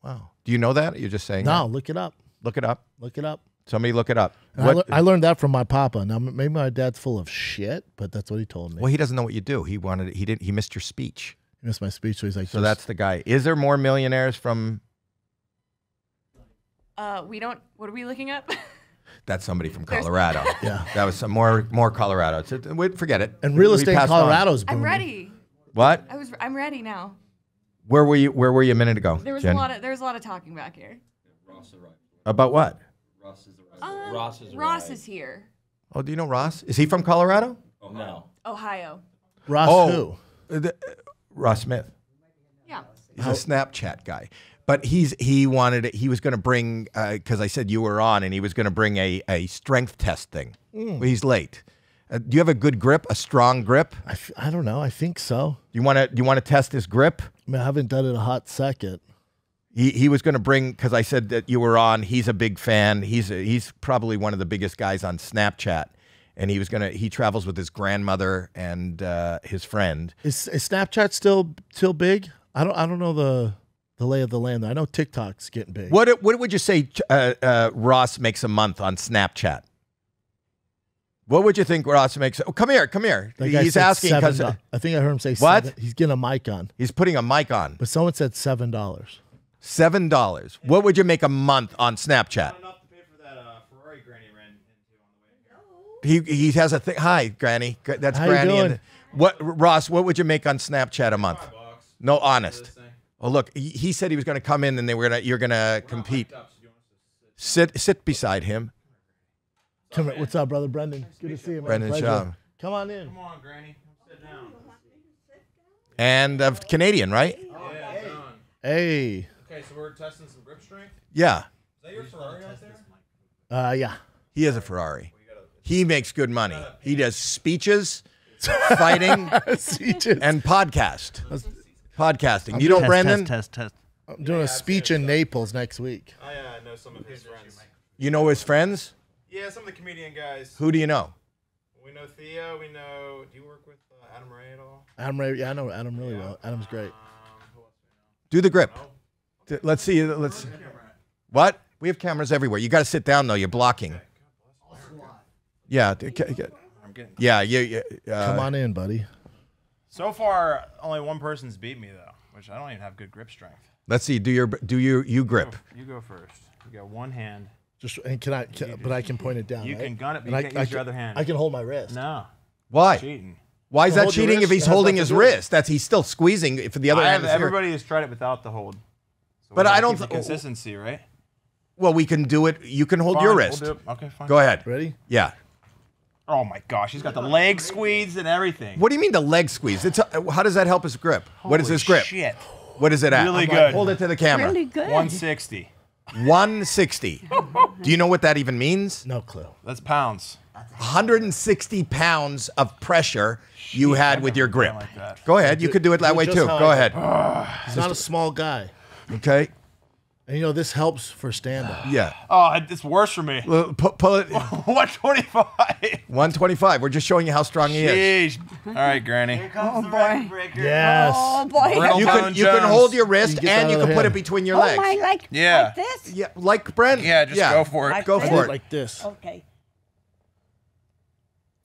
Wow. Do you know that? You're just saying no, that? Look it up. Look it up. Look it up. Somebody look it up. I learned that from my papa. Now maybe my dad's full of shit, but that's what he told me. Well, he doesn't know what you do. He wanted. He didn't. He missed your speech. He missed my speech. So he's like. So that's the guy. Is there more millionaires from? We don't. What are we looking up? That's somebody from Colorado. Yeah, that was some more Colorado. So, forget it. And real estate in Colorado's booming. I'm ready. What? I'm ready now. Where were you? Where were you a minute ago? There was Jen? a lot of talking back here. Ross arrived. About what? Ross is here. Oh, do you know Ross? Is he from Colorado? Ohio. No. Ohio. Ross who? Ross Smith. Yeah. He's a Snapchat guy. But he wanted it. He was going to bring, because I said you were on, and he was going to bring a strength test thing. Mm. He's late. Do you have a good grip, a strong grip? I don't know. I think so. You want to test his grip? I mean, I haven't done it in a hot second. He was going to bring, because I said that you were on. He's a big fan. He's probably one of the biggest guys on Snapchat, and he was going to. He travels with his grandmother and his friend. Is Snapchat still big? I don't know the lay of the land. I know TikTok's getting big. What would you say Ross makes a month on Snapchat? What would you think Ross makes? Oh, come here, come here. He's asking because I think I heard him say what? $7. He's getting a mic on. He's putting a mic on. But someone said $7. $7. What would you make a month on Snapchat? Not enough to pay for that Ferrari Granny ran into on the way here. He has a thing. Hi, Granny. That's How Granny. You doing? And what Ross? What would you make on Snapchat a month? $5. No, honest. Oh, look. He said he was going to come in, and you're gonna compete. Up, so sit beside him. Come here. What's up, brother Brendan? Good to see you, Brendan Schaub. Come on in. Come on, Granny. Sit down. And Canadian, right? Oh, yeah. Hey. Okay, so we're testing some grip strength? Yeah. Is that your Ferrari out there? Yeah. He has a Ferrari. He makes good money. He does speeches, fighting, speeches. And podcasting. You don't, Brendan? Test. I'm doing a speech in Naples next week. I know some of his friends. You know his friends? Yeah, some of the comedian guys. Who do you know? We know Theo. We know... Do you work with Adam Ray at all? Adam Ray, yeah, I know Adam really well. Adam's great. Do the grip. Let's see. Let's. What? We have cameras everywhere. You got to sit down though. You're blocking. Yeah. Yeah. You. Come on in, buddy. So far, only one person's beat me though, which I don't even have good grip strength. Let's see. You grip. You go first. You got one hand. Just and can I? But I can point it down. You can gun it, but you can't use your other hand. I can hold my wrist. No. Why? Cheating. Why is that cheating if he's holding his wrist? That's he's still squeezing. If the other hand is everybody has tried it without the hold. So but I don't consistency, right? Well, we can do it. You can hold your wrist. We'll do it. Okay, fine. Go ahead. Ready? Yeah. Oh my gosh, he's got the leg squeeze and everything. What do you mean the leg squeeze? It's how does that help his grip? Holy what is his grip? Shit. What is it at? Really good. Like, hold it to the camera. Really good. 160. 160. Do you know what that even means? No clue. That's pounds. 160 pounds of pressure you had with your grip. Like go ahead. You could do it that way too. Go ahead. He's not a small guy. Okay. And you know, this helps for stand-up. Yeah. Oh, it's worse for me. Pull it. 125. 125. We're just showing you how strong he is. Jeez. All right, Granny. Here comes the record breaker. Yes. Oh, boy. You can hold your wrist and you can put it between your legs. My, like this? Yeah, like Brent. Yeah, just go for it. Like go for it. Like this. Okay.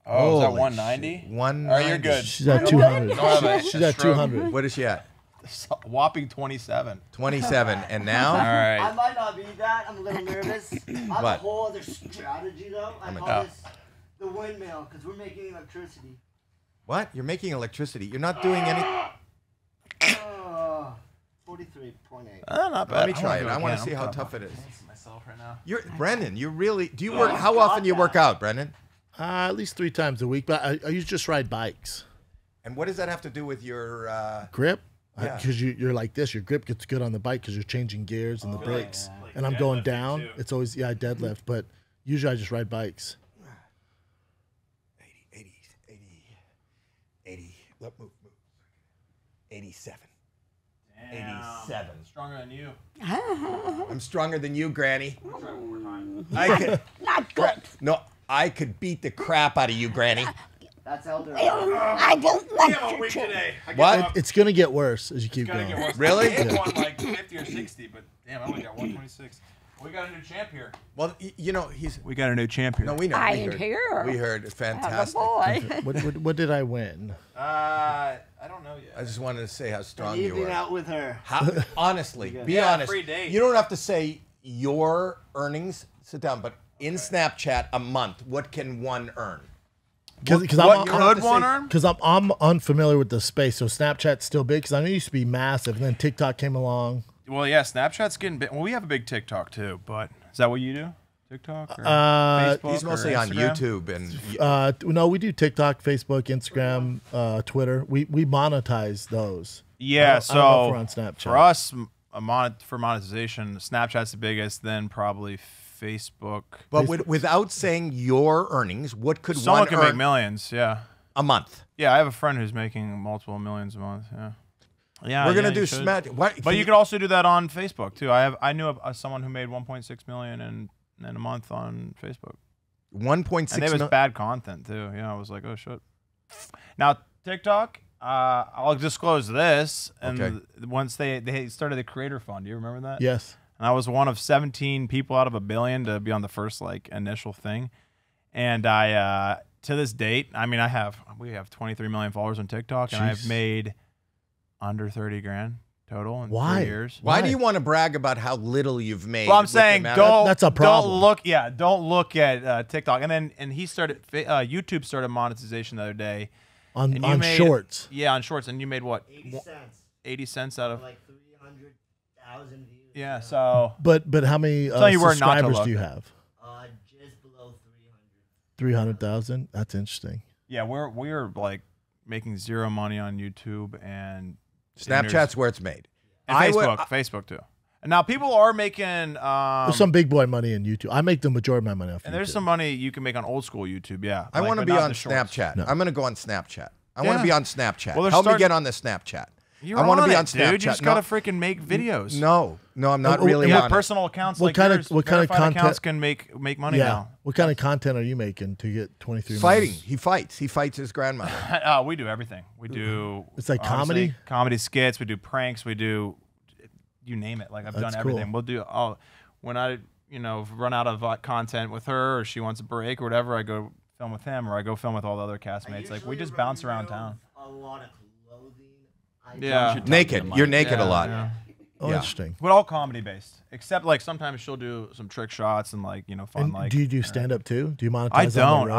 Oh, is that 190? 190. Oh, you're good. She's at 200. She's at 200. What is she at? A whopping 27. 27, and now? All right. I might not be that. I'm a little nervous. I have a whole other strategy, though. I call this the windmill, because we're making electricity. What? You're making electricity? You're not doing any... 43.8. Not bad. Let me try it. I want to see how tough it is. Myself right now. You're Brendan. You really do. You work? How often do you work out, Brendan? At least 3 times a week. But I used to just ride bikes. And what does that have to do with your grip? Because you're like this. Your grip gets good on the bike because you're changing gears and the brakes. Yeah. Like, and I'm going down. Too. It's always I deadlift, but usually I just ride bikes. 80. Let move. 87. 87. Stronger than you. I'm stronger than you, Granny. I'll try one more time. I could, not good. No, I could beat the crap out of you, Granny. That's elder. I don't want to. What? It's gonna get worse as you keep going. Get worse. Really? I won like 50 or 60, but damn, I only got 126. We got a new champ here. Well, you know he's. We got a new champ here. No, we know. I didn't hear. We heard. Fantastic. What did I win? I don't know yet. I just wanted to say how strong you were. You've been out with her. How, honestly, be honest. Free date. You don't have to say your earnings. Sit down. But in Snapchat, a month, what can one earn? Because I'm unfamiliar with the space, so Snapchat's still big. Because I know it used to be massive, and then TikTok came along. Well, yeah, Snapchat's getting big. Well, we have a big TikTok too, but is that what you do? TikTok or Facebook? He's mostly on YouTube and no, we do TikTok, Facebook, Instagram, Twitter. We monetize those. Yeah, so I don't know if we're on Snapchat. For us, for monetization, Snapchat's the biggest, then probably Facebook. But without saying your earnings, what could someone can make millions? Yeah, a month. Yeah, I have a friend who's making multiple millions a month. Yeah. Yeah, we're gonna do Snapchat. But you can also do that on Facebook too. I knew of someone who made 1.6 million in a month on Facebook. 1.6 million. And it was bad content too. Yeah, I was like, oh shit. Now TikTok, I'll disclose this. And once they started the creator fund, do you remember that? Yes. And I was one of 17 people out of 1 billion to be on the first like initial thing, and I to this date, I mean, we have 23 million followers on TikTok, and I've made under 30 grand total in 3 years. Why do you want to brag about how little you've made? Well, I'm saying that's a problem. Don't look, don't look at TikTok. And then he started YouTube started monetization the other day on shorts. Yeah, on shorts, and you made what? 80 cents out of like 300,000 views. Yeah, so but how many subscribers do you have? Just below 300. 300,000. That's interesting. Yeah, we're like making zero money on YouTube and. Snapchat's where it's made. And Facebook too. And now people are making there's some big boy money in YouTube. I make the majority of my money off YouTube. There's some money you can make on old school YouTube, yeah. I want to be on Snapchat. No. I'm going to go on Snapchat. I want to be on Snapchat. Well, help me get on the Snapchat. I want to be on Snapchat. Dude, you just got to freaking make videos. No, I'm not really on personal accounts. What kind of content accounts can make money now? What kind of content are you making to get 23 million? Fighting. He fights. He fights his grandmother. We do everything. We do. It's like comedy, skits. We do pranks. We do, you name it. Like I've done everything. We'll do all. When I run out of content with her, or she wants a break or whatever, I go film with him, or I go film with all the other castmates. Like we just bounce around town. A lot of. Yeah, naked. You're naked a lot. Yeah. Oh, interesting. But all comedy based, except like sometimes she'll do some trick shots and like fun. And like, do you do stand up too? Do you monetize? I don't.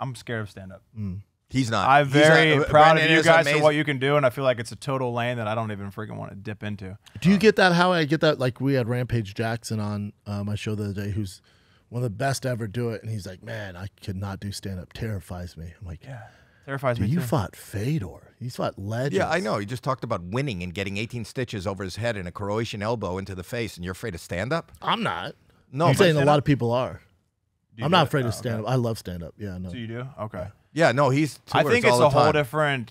I'm scared of stand up. Mm. He's not. I'm very proud of you guys for what you can do, and I feel like it's a total lane that I don't even freaking want to dip into. Do you get that? How I get that? Like we had Rampage Jackson on my show the other day, who's one of the best to ever do it, and he's like, "Man, I could not do stand up. Terrifies me." I'm like, "Yeah." Terrifies me. You fought Fedor. He's fought legends. Yeah, I know. He just talked about winning and getting 18 stitches over his head and a Croatian elbow into the face, and you're afraid of stand-up? I'm not. No, I'm saying a lot of people are. I'm not afraid of stand-up. I love stand-up. Yeah, no. So you do? Okay. Yeah, no, he's. I think it's a whole different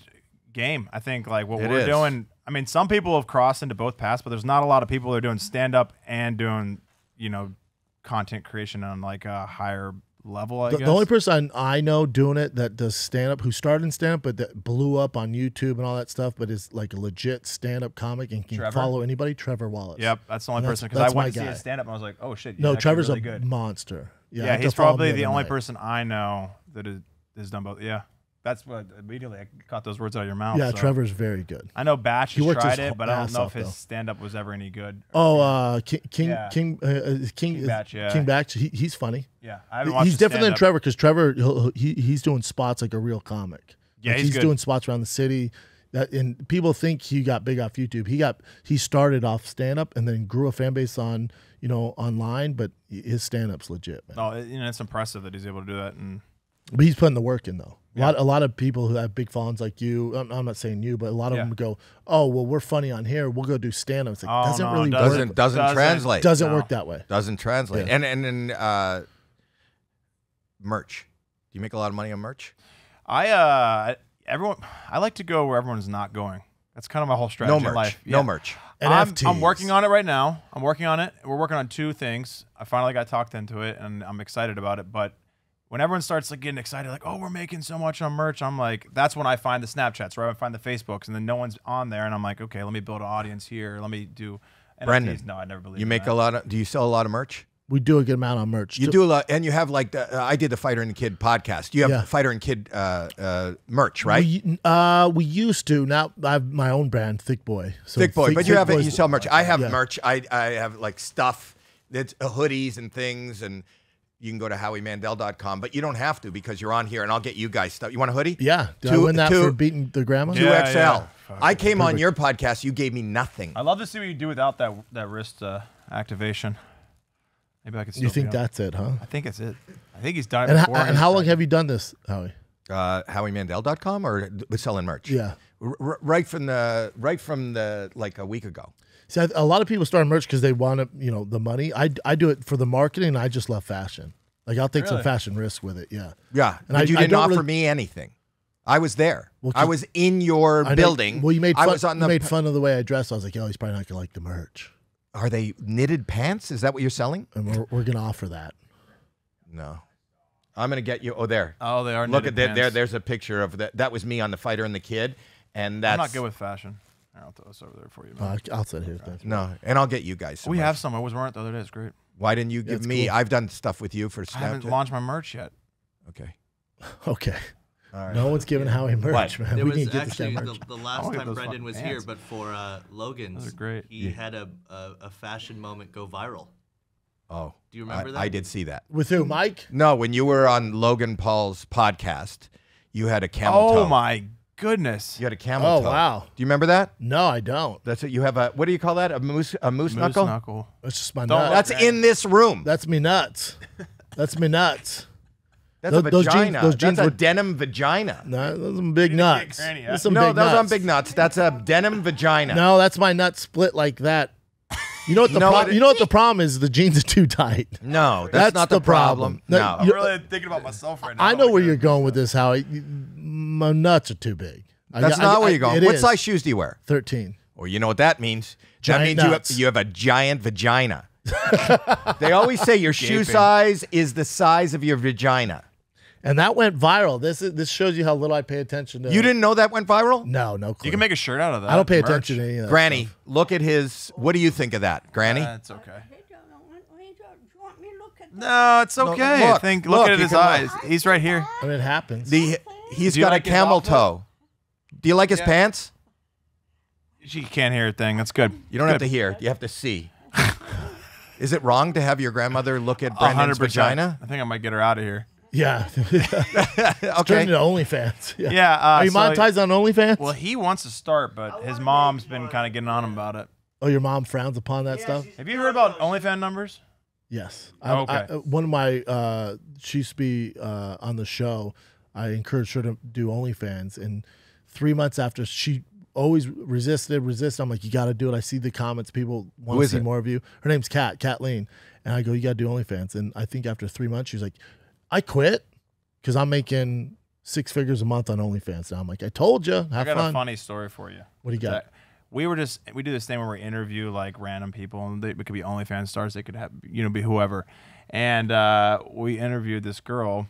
game. I think like what we're doing. I mean, some people have crossed into both paths, but there's not a lot of people that are doing stand-up and doing content creation on like a higher. Level, I guess. The only person I know doing it that does stand up, who started in stand up, but that blew up on YouTube and all that stuff, but is like a legit stand up comic and can follow anybody, Trevor Wallace. Yep, that's the only person because I went to see his stand up and I was like, oh shit. No, Trevor's really a monster. Yeah, he's probably the only person I know that has done both. Yeah, that's what immediately I caught those words out of your mouth. Yeah, so. Trevor's very good. I know Batch tried it, but I don't know if his stand up was ever any good. Oh, King Bach, he's funny. Yeah, I haven't watched. He's different than Trevor because Trevor he's doing spots like a real comic. Yeah, like he's doing spots around the city. That, and people think he got big off YouTube. He started off stand up and then grew a fan base on, you know, online, but his stand up's legit, man. Oh, you know, it's impressive that he's able to do that. And but he's putting the work in though. Yeah. A lot of people who have big followings like you, I'm not saying you, but a lot of them go, "Oh, well, we're funny on here. We'll go do stand up." It's like, oh, doesn't really work. Doesn't translate. Doesn't work that way. Doesn't translate. Yeah. And merch. Do you make a lot of money on merch? I like to go where everyone's not going. That's kind of my whole strategy in life. Yeah. No merch. I'm working on it right now. I'm working on it. We're working on two things. I finally got talked into it, and I'm excited about it. But when everyone starts like getting excited, like, "Oh, we're making so much on merch," I'm like, that's when I find the Snapchats, where I find the Facebooks, and then no one's on there, and I'm like, okay, let me build an audience here. Let me do. NFTs. Brendan, no, I never believe you make that. A lot of. Do you sell a lot of merch? We do a good amount on merch. You do a lot, and you have like the, I did the Fighter and the Kid podcast. You have Fighter and Kid merch, right? We used to. Now I have my own brand, Thiccboy. So Thiccboy, but you have it. You sell merch. I have merch. I have like stuff that's hoodies and things, and you can go to HowieMandel.com, but you don't have to because you're on here, and I'll get you guys stuff. You want a hoodie? Yeah. Did I win that for beating the grandma? 2XL. Yeah. I came on your podcast. You gave me nothing. I love to see what you do without that wrist activation. Maybe I could. You think that's it, huh? I think it's it. I think he's done it before. And how long have you done this, Howie? HowieMandel.com or selling merch? Yeah, right from like a week ago. See, a lot of people start merch because they want to, you know, the money. I do it for the marketing. And I just love fashion. Like I'll take some fashion risk with it. Yeah, yeah. And you didn't offer me anything. I was there. Well, I was in your building. Well, you made fun of the way I dressed. I was like, oh, he's probably not gonna like the merch. Are they knitted pants? Is that what you're selling? And we're going to offer that. No. I'm going to get you. Oh, there. Oh, they are knitted pants. Look at there. There's a picture of that. That was me on the Fighter and the Kid. And that's... I'm not good with fashion. I'll throw this over there for you. I'll sit here. No, and I'll get you guys some. We have some. I was wearing it the other day. It's great. Why didn't you give me? Cool. I've done stuff with you for Snapchat. I haven't launched my merch yet. Okay. Okay. All right. No one's giving Howie merch, man. We didn't get actually the last time Brendan was here, but for Logan's, he had a fashion moment go viral. Oh. Do you remember that? I did see that. With who, Mike? No, when you were on Logan Paul's podcast, you had a camel toe. Oh, my goodness. You had a camel toe. Oh, wow. Do you remember that? No, I don't. That's what you have a, what do you call that? A moose knuckle? That's just my nuts. That's in this room. That's me nuts. That's me nuts. That's a vagina. Those jeans that's a denim vagina. No, those are big nuts. Those aren't big nuts. That's a denim vagina. No, that's my nut split like that. You know what the you know what the problem is? The jeans are too tight. No, that's not the problem. No, I'm really thinking about myself right now. I know where you're going with this, Howie. My nuts are too big. That's not where you're going. What size shoes do you wear? 13. Well, you know what that means. Giant that means you have a giant vagina. They always say your shoe size is the size of your vagina. And that went viral. This shows you how little I pay attention to. You didn't know that went viral? No, no clue. You can make a shirt out of that. I don't pay attention to any of that. Granny, look at his. What do you think of that, Granny? That's okay. No, it's okay. No, look at his eyes. He's right here. I mean, it happens. He's got a camel toe. Do you like his pants? She can't hear a thing. That's good. You don't have to hear. You have to see. Is it wrong to have your grandmother look at Brendan's vagina? I think I might get her out of here. Yeah. Okay. Into OnlyFans. Yeah. Are you monetized on OnlyFans? Well, he wants to start, but his mom's been kind of getting on him about it. Oh, your mom frowns upon that stuff? Have you heard about OnlyFans numbers? Yes. Oh, okay. One of my, she used to be on the show. I encouraged her to do OnlyFans. And 3 months after, she always resisted. I'm like, you got to do it. I see the comments. People want to see more of you. Her name's Kat, Kathleen. And I go, you got to do OnlyFans. And I think after 3 months, she's like, I quit because I'm making 6 figures a month on OnlyFans. Now I'm like, I told you. I got a funny story for you. What do you got? We do this thing where we interview like random people, and it could be OnlyFans stars. They could have, you know, be whoever. And we interviewed this girl,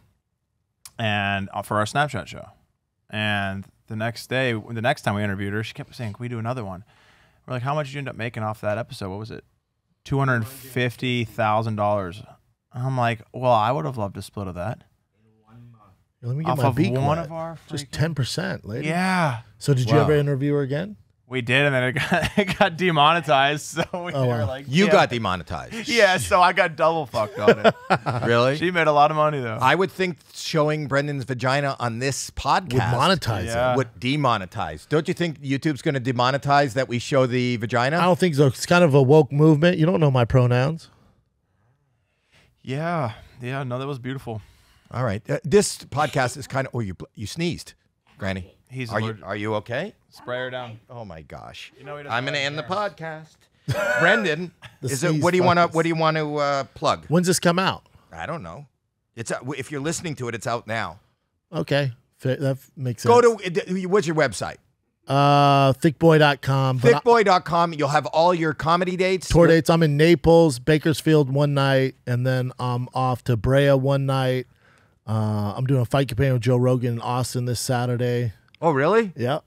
and for our Snapchat show. And the next time we interviewed her, she kept saying, "Can we do another one?" We're like, "How much did you end up making off that episode? What was it? $250,000." I'm like, well, I would have loved to split of that. Let me get off my beak. Just 10%, lady. Yeah. So did you ever interview her again? We did, and then it got demonetized. So we were like, "You got demonetized." Yeah, so I got double fucked on it. Really? She made a lot of money though. I would think showing Brendan's vagina on this podcast would monetize it. Would demonetize? Don't you think YouTube's going to demonetize that we show the vagina? I don't think so. It's kind of a woke movement. You don't know my pronouns. Yeah, yeah. No, that was beautiful. All right, this podcast is kind of. Oh, you sneezed, Granny. He's are you okay? Spray her down. Oh my gosh! You know I'm gonna end the podcast. Brendan, what do you want to plug? When's this come out? I don't know. It's if you're listening to it, it's out now. Okay, that makes sense. Go to what's your website? Thiccboy.com. Thiccboy.com. You'll have all your comedy dates. Tour dates. I'm in Naples, Bakersfield one night, and then I'm off to Brea one night. I'm doing a fight campaign with Joe Rogan in Austin this Saturday. Oh, really? Yeah.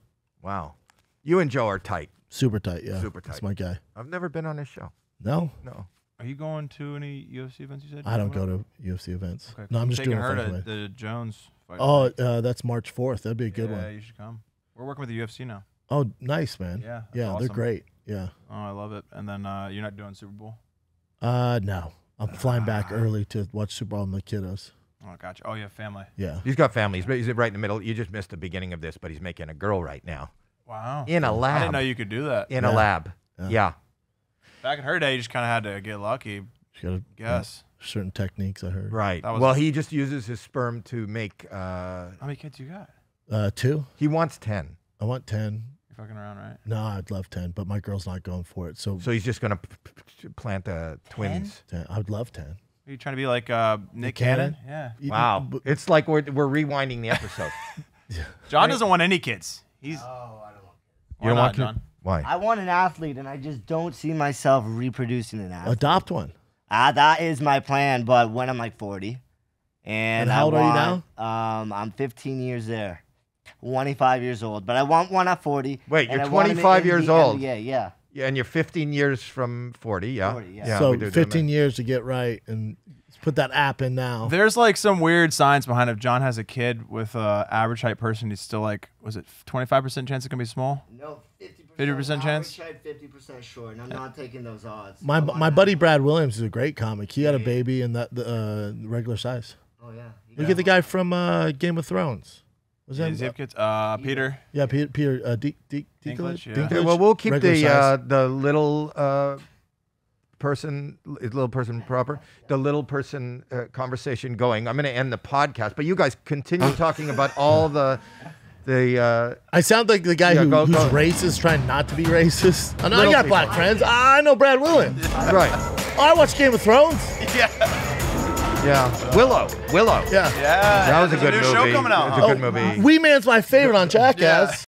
Wow. You and Joe are tight. Super tight, yeah. Super tight. That's my guy. I've never been on his show. No? No. Are you going to any UFC events you said? I don't go to UFC events. Okay, no, I'm just doing her to the Jones fight. Oh, that's March 4th. That'd be a good one. Yeah, you should come. We're working with the UFC now. Oh, nice, man. Yeah. Yeah, awesome. They're great. Yeah. Oh, I love it. And then you're not doing Super Bowl? No. I'm flying back early to watch Super Bowl with the kiddos. Oh, gotcha. Oh, you have family. Yeah. He's got families, but he's right in the middle. You just missed the beginning of this, but he's making a girl right now. Wow. In a lab. I didn't know you could do that. In a lab. Yeah. Back in her day, you just kind of had to get lucky. She had certain techniques, I heard. Right. Well, he just uses his sperm to make... how many kids you got? 2. He wants 10. I want 10. You're fucking around, right? No, I'd love 10, but my girl's not going for it. So he's just going to plant twins. 10? 10. I would love 10. Are you trying to be like Nick Cannon? Yeah. Wow. It's like we're rewinding the episode. John doesn't want any kids. He's. Oh, I don't want kids. You don't want John? Why? I want an athlete, and I just don't see myself reproducing an athlete. Adopt one. That is my plan, but when I'm like 40. And how old are you now? I'm 15 years there. 25 years old, but I want one at 40. Wait, you're 25 years old? Yeah, yeah. Yeah, and you're 15 years from 40, yeah. 40, yeah. So 15 years to get right, and let's put that app in now. There's like some weird science behind it. If John has a kid with an average height person, he's still like, was it 25% chance it can be small? No, 50% chance. Average height, 50% short, and I'm not taking those odds. My buddy Brad Williams is a great comic. He had a baby in the regular size. Oh yeah. Look at the guy from Game of Thrones. Was that kids? Peter. Yeah, Peter. Dinklage. Yeah. Dinklage. Well, we'll keep the little person, proper, the little person conversation going. I'm going to end the podcast, but you guys continue talking about all the. I sound like the guy who's racist, trying not to be racist. I know I got black friends. I know Brad Williams. Right. Oh, I watch Game of Thrones. Yeah. Yeah, Willow. Yeah, that was a good movie. Show coming out. It's a good movie. Wee Man's my favorite on Jackass.